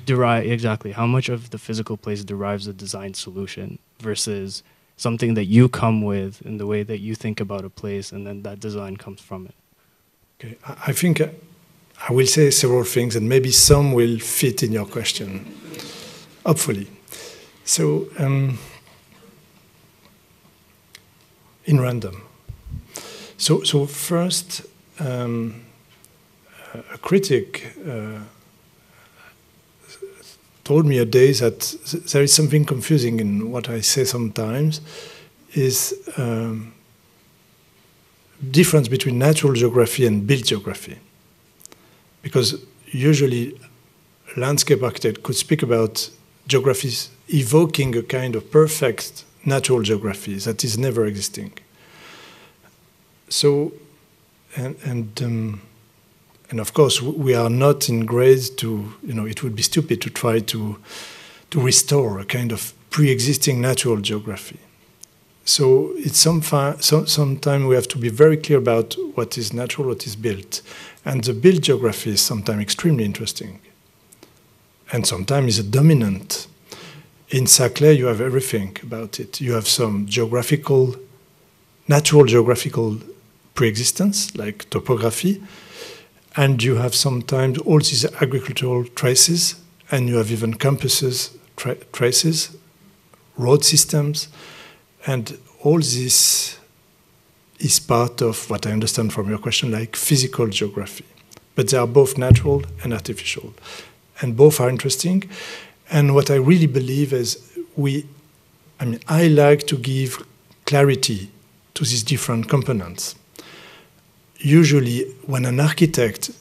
derive, exactly, how much of the physical place derives a design solution versus something that you come with in the way that you think about a place and then that design comes from it? Okay, I think I will say several things and maybe some will fit in your question, hopefully. So, in random. So first, a critic told me a day that there is something confusing in what I say sometimes, is difference between natural geography and built geography. Because usually a landscape architect could speak about geographies evoking a kind of perfect natural geography that is never existing. So, and of course, we are not in grades to, you know, it would be stupid to try to restore a kind of pre-existing natural geography. So it's sometimes we have to be very clear about what is natural, what is built. And the built geography is sometimes extremely interesting. And sometimes it's dominant. In Saclay, you have everything about it. You have some geographical, natural geographical pre-existence, like topography. And you have sometimes all these agricultural traces. And you have even campuses, traces, road systems. And all this is part of what I understand from your question, like physical geography. But they are both natural and artificial. And both are interesting. And what I really believe is I like to give clarity to these different components. Usually, when an architect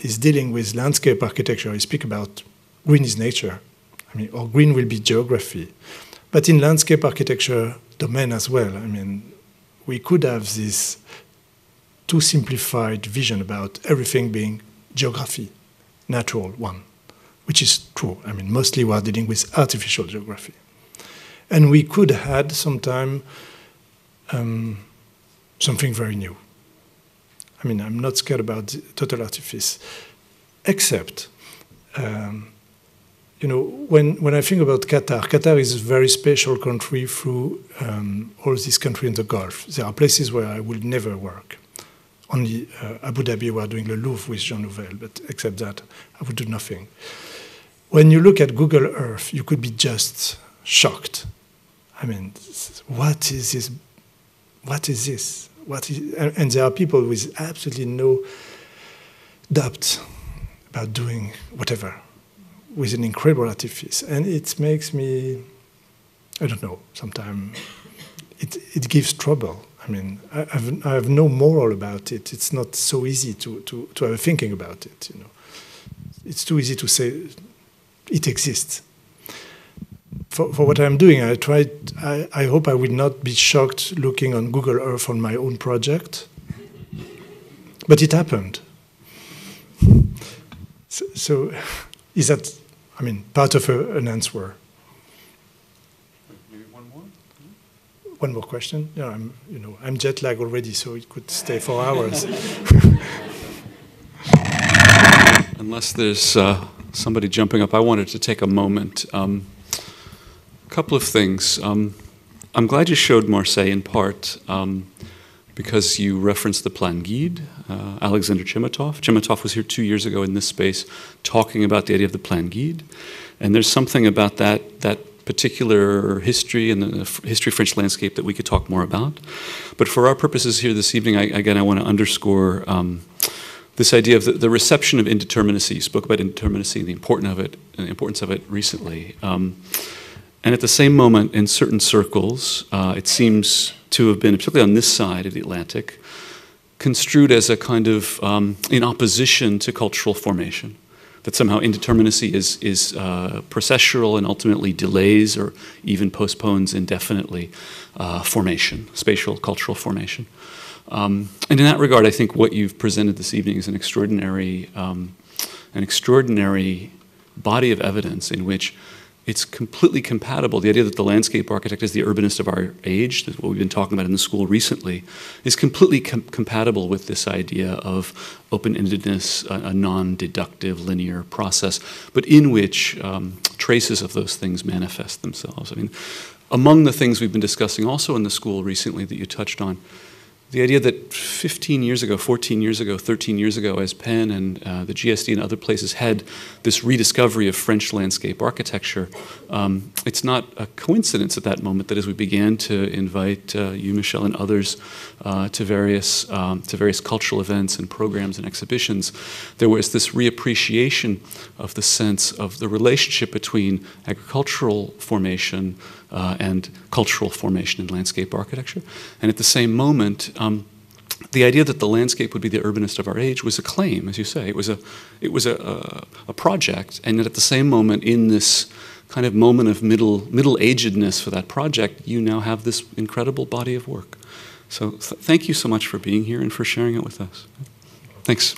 is dealing with landscape architecture, he speaks about green is nature, or green will be geography. But in landscape architecture domain as well, we could have this too simplified vision about everything being geography, natural one, which is true. Mostly we are dealing with artificial geography. And we could had sometime something very new. I'm not scared about the total artifice, except when I think about Qatar, Qatar is a very special country through all these countries in the Gulf. There are places where I would never work. Only Abu Dhabi, we are doing Le Louvre with Jean Nouvel, but except that, I would do nothing. When you look at Google Earth, you could be just shocked. What is this? What is this? What is, and there are people with absolutely no doubt about doing whatever, with an incredible artifice. And it makes me, I don't know, sometimes it gives trouble. I have no moral about it. It's not so easy to have a thinking about it, It's too easy to say it exists. For what I'm doing, I hope I will not be shocked looking on Google Earth on my own project. But it happened. So is that part of an answer? Maybe one more? One more question? Yeah, I'm jet lagged already, so it could stay for hours. Unless there's somebody jumping up, I wanted to take a moment. A couple of things. I'm glad you showed Marseille in part because you referenced the Plan Guide. Alexander Chemetov was here 2 years ago in this space talking about the idea of the Plan Guide, and there's something about that particular history and the history of French landscape that we could talk more about. But for our purposes here this evening, I want to underscore this idea of the reception of indeterminacy. You spoke about indeterminacy and the importance of it recently. And at the same moment, in certain circles, it seems to have been, particularly on this side of the Atlantic, construed as a kind of in opposition to cultural formation, that somehow indeterminacy is processual and ultimately delays or even postpones indefinitely formation, spatial cultural formation. And in that regard, I think what you've presented this evening is an extraordinary body of evidence in which it's completely compatible. The idea that the landscape architect is the urbanist of our age, that's what we've been talking about in the school recently, is completely compatible with this idea of open-endedness, a non-deductive linear process, but in which traces of those things manifest themselves. Among the things we've been discussing also in the school recently that you touched on, the idea that 15 years ago, 14 years ago, 13 years ago, as Penn and the GSD and other places had this rediscovery of French landscape architecture, it's not a coincidence at that moment that as we began to invite you, Michel, and others to various cultural events and programs and exhibitions, there was this reappreciation of the sense of the relationship between agricultural formation and cultural formation in landscape architecture. And at the same moment, the idea that the landscape would be the urbanist of our age was a claim, as you say. It was a project, and yet at the same moment in this kind of moment of middle-agedness for that project, you now have this incredible body of work. So thank you so much for being here and for sharing it with us. Thanks.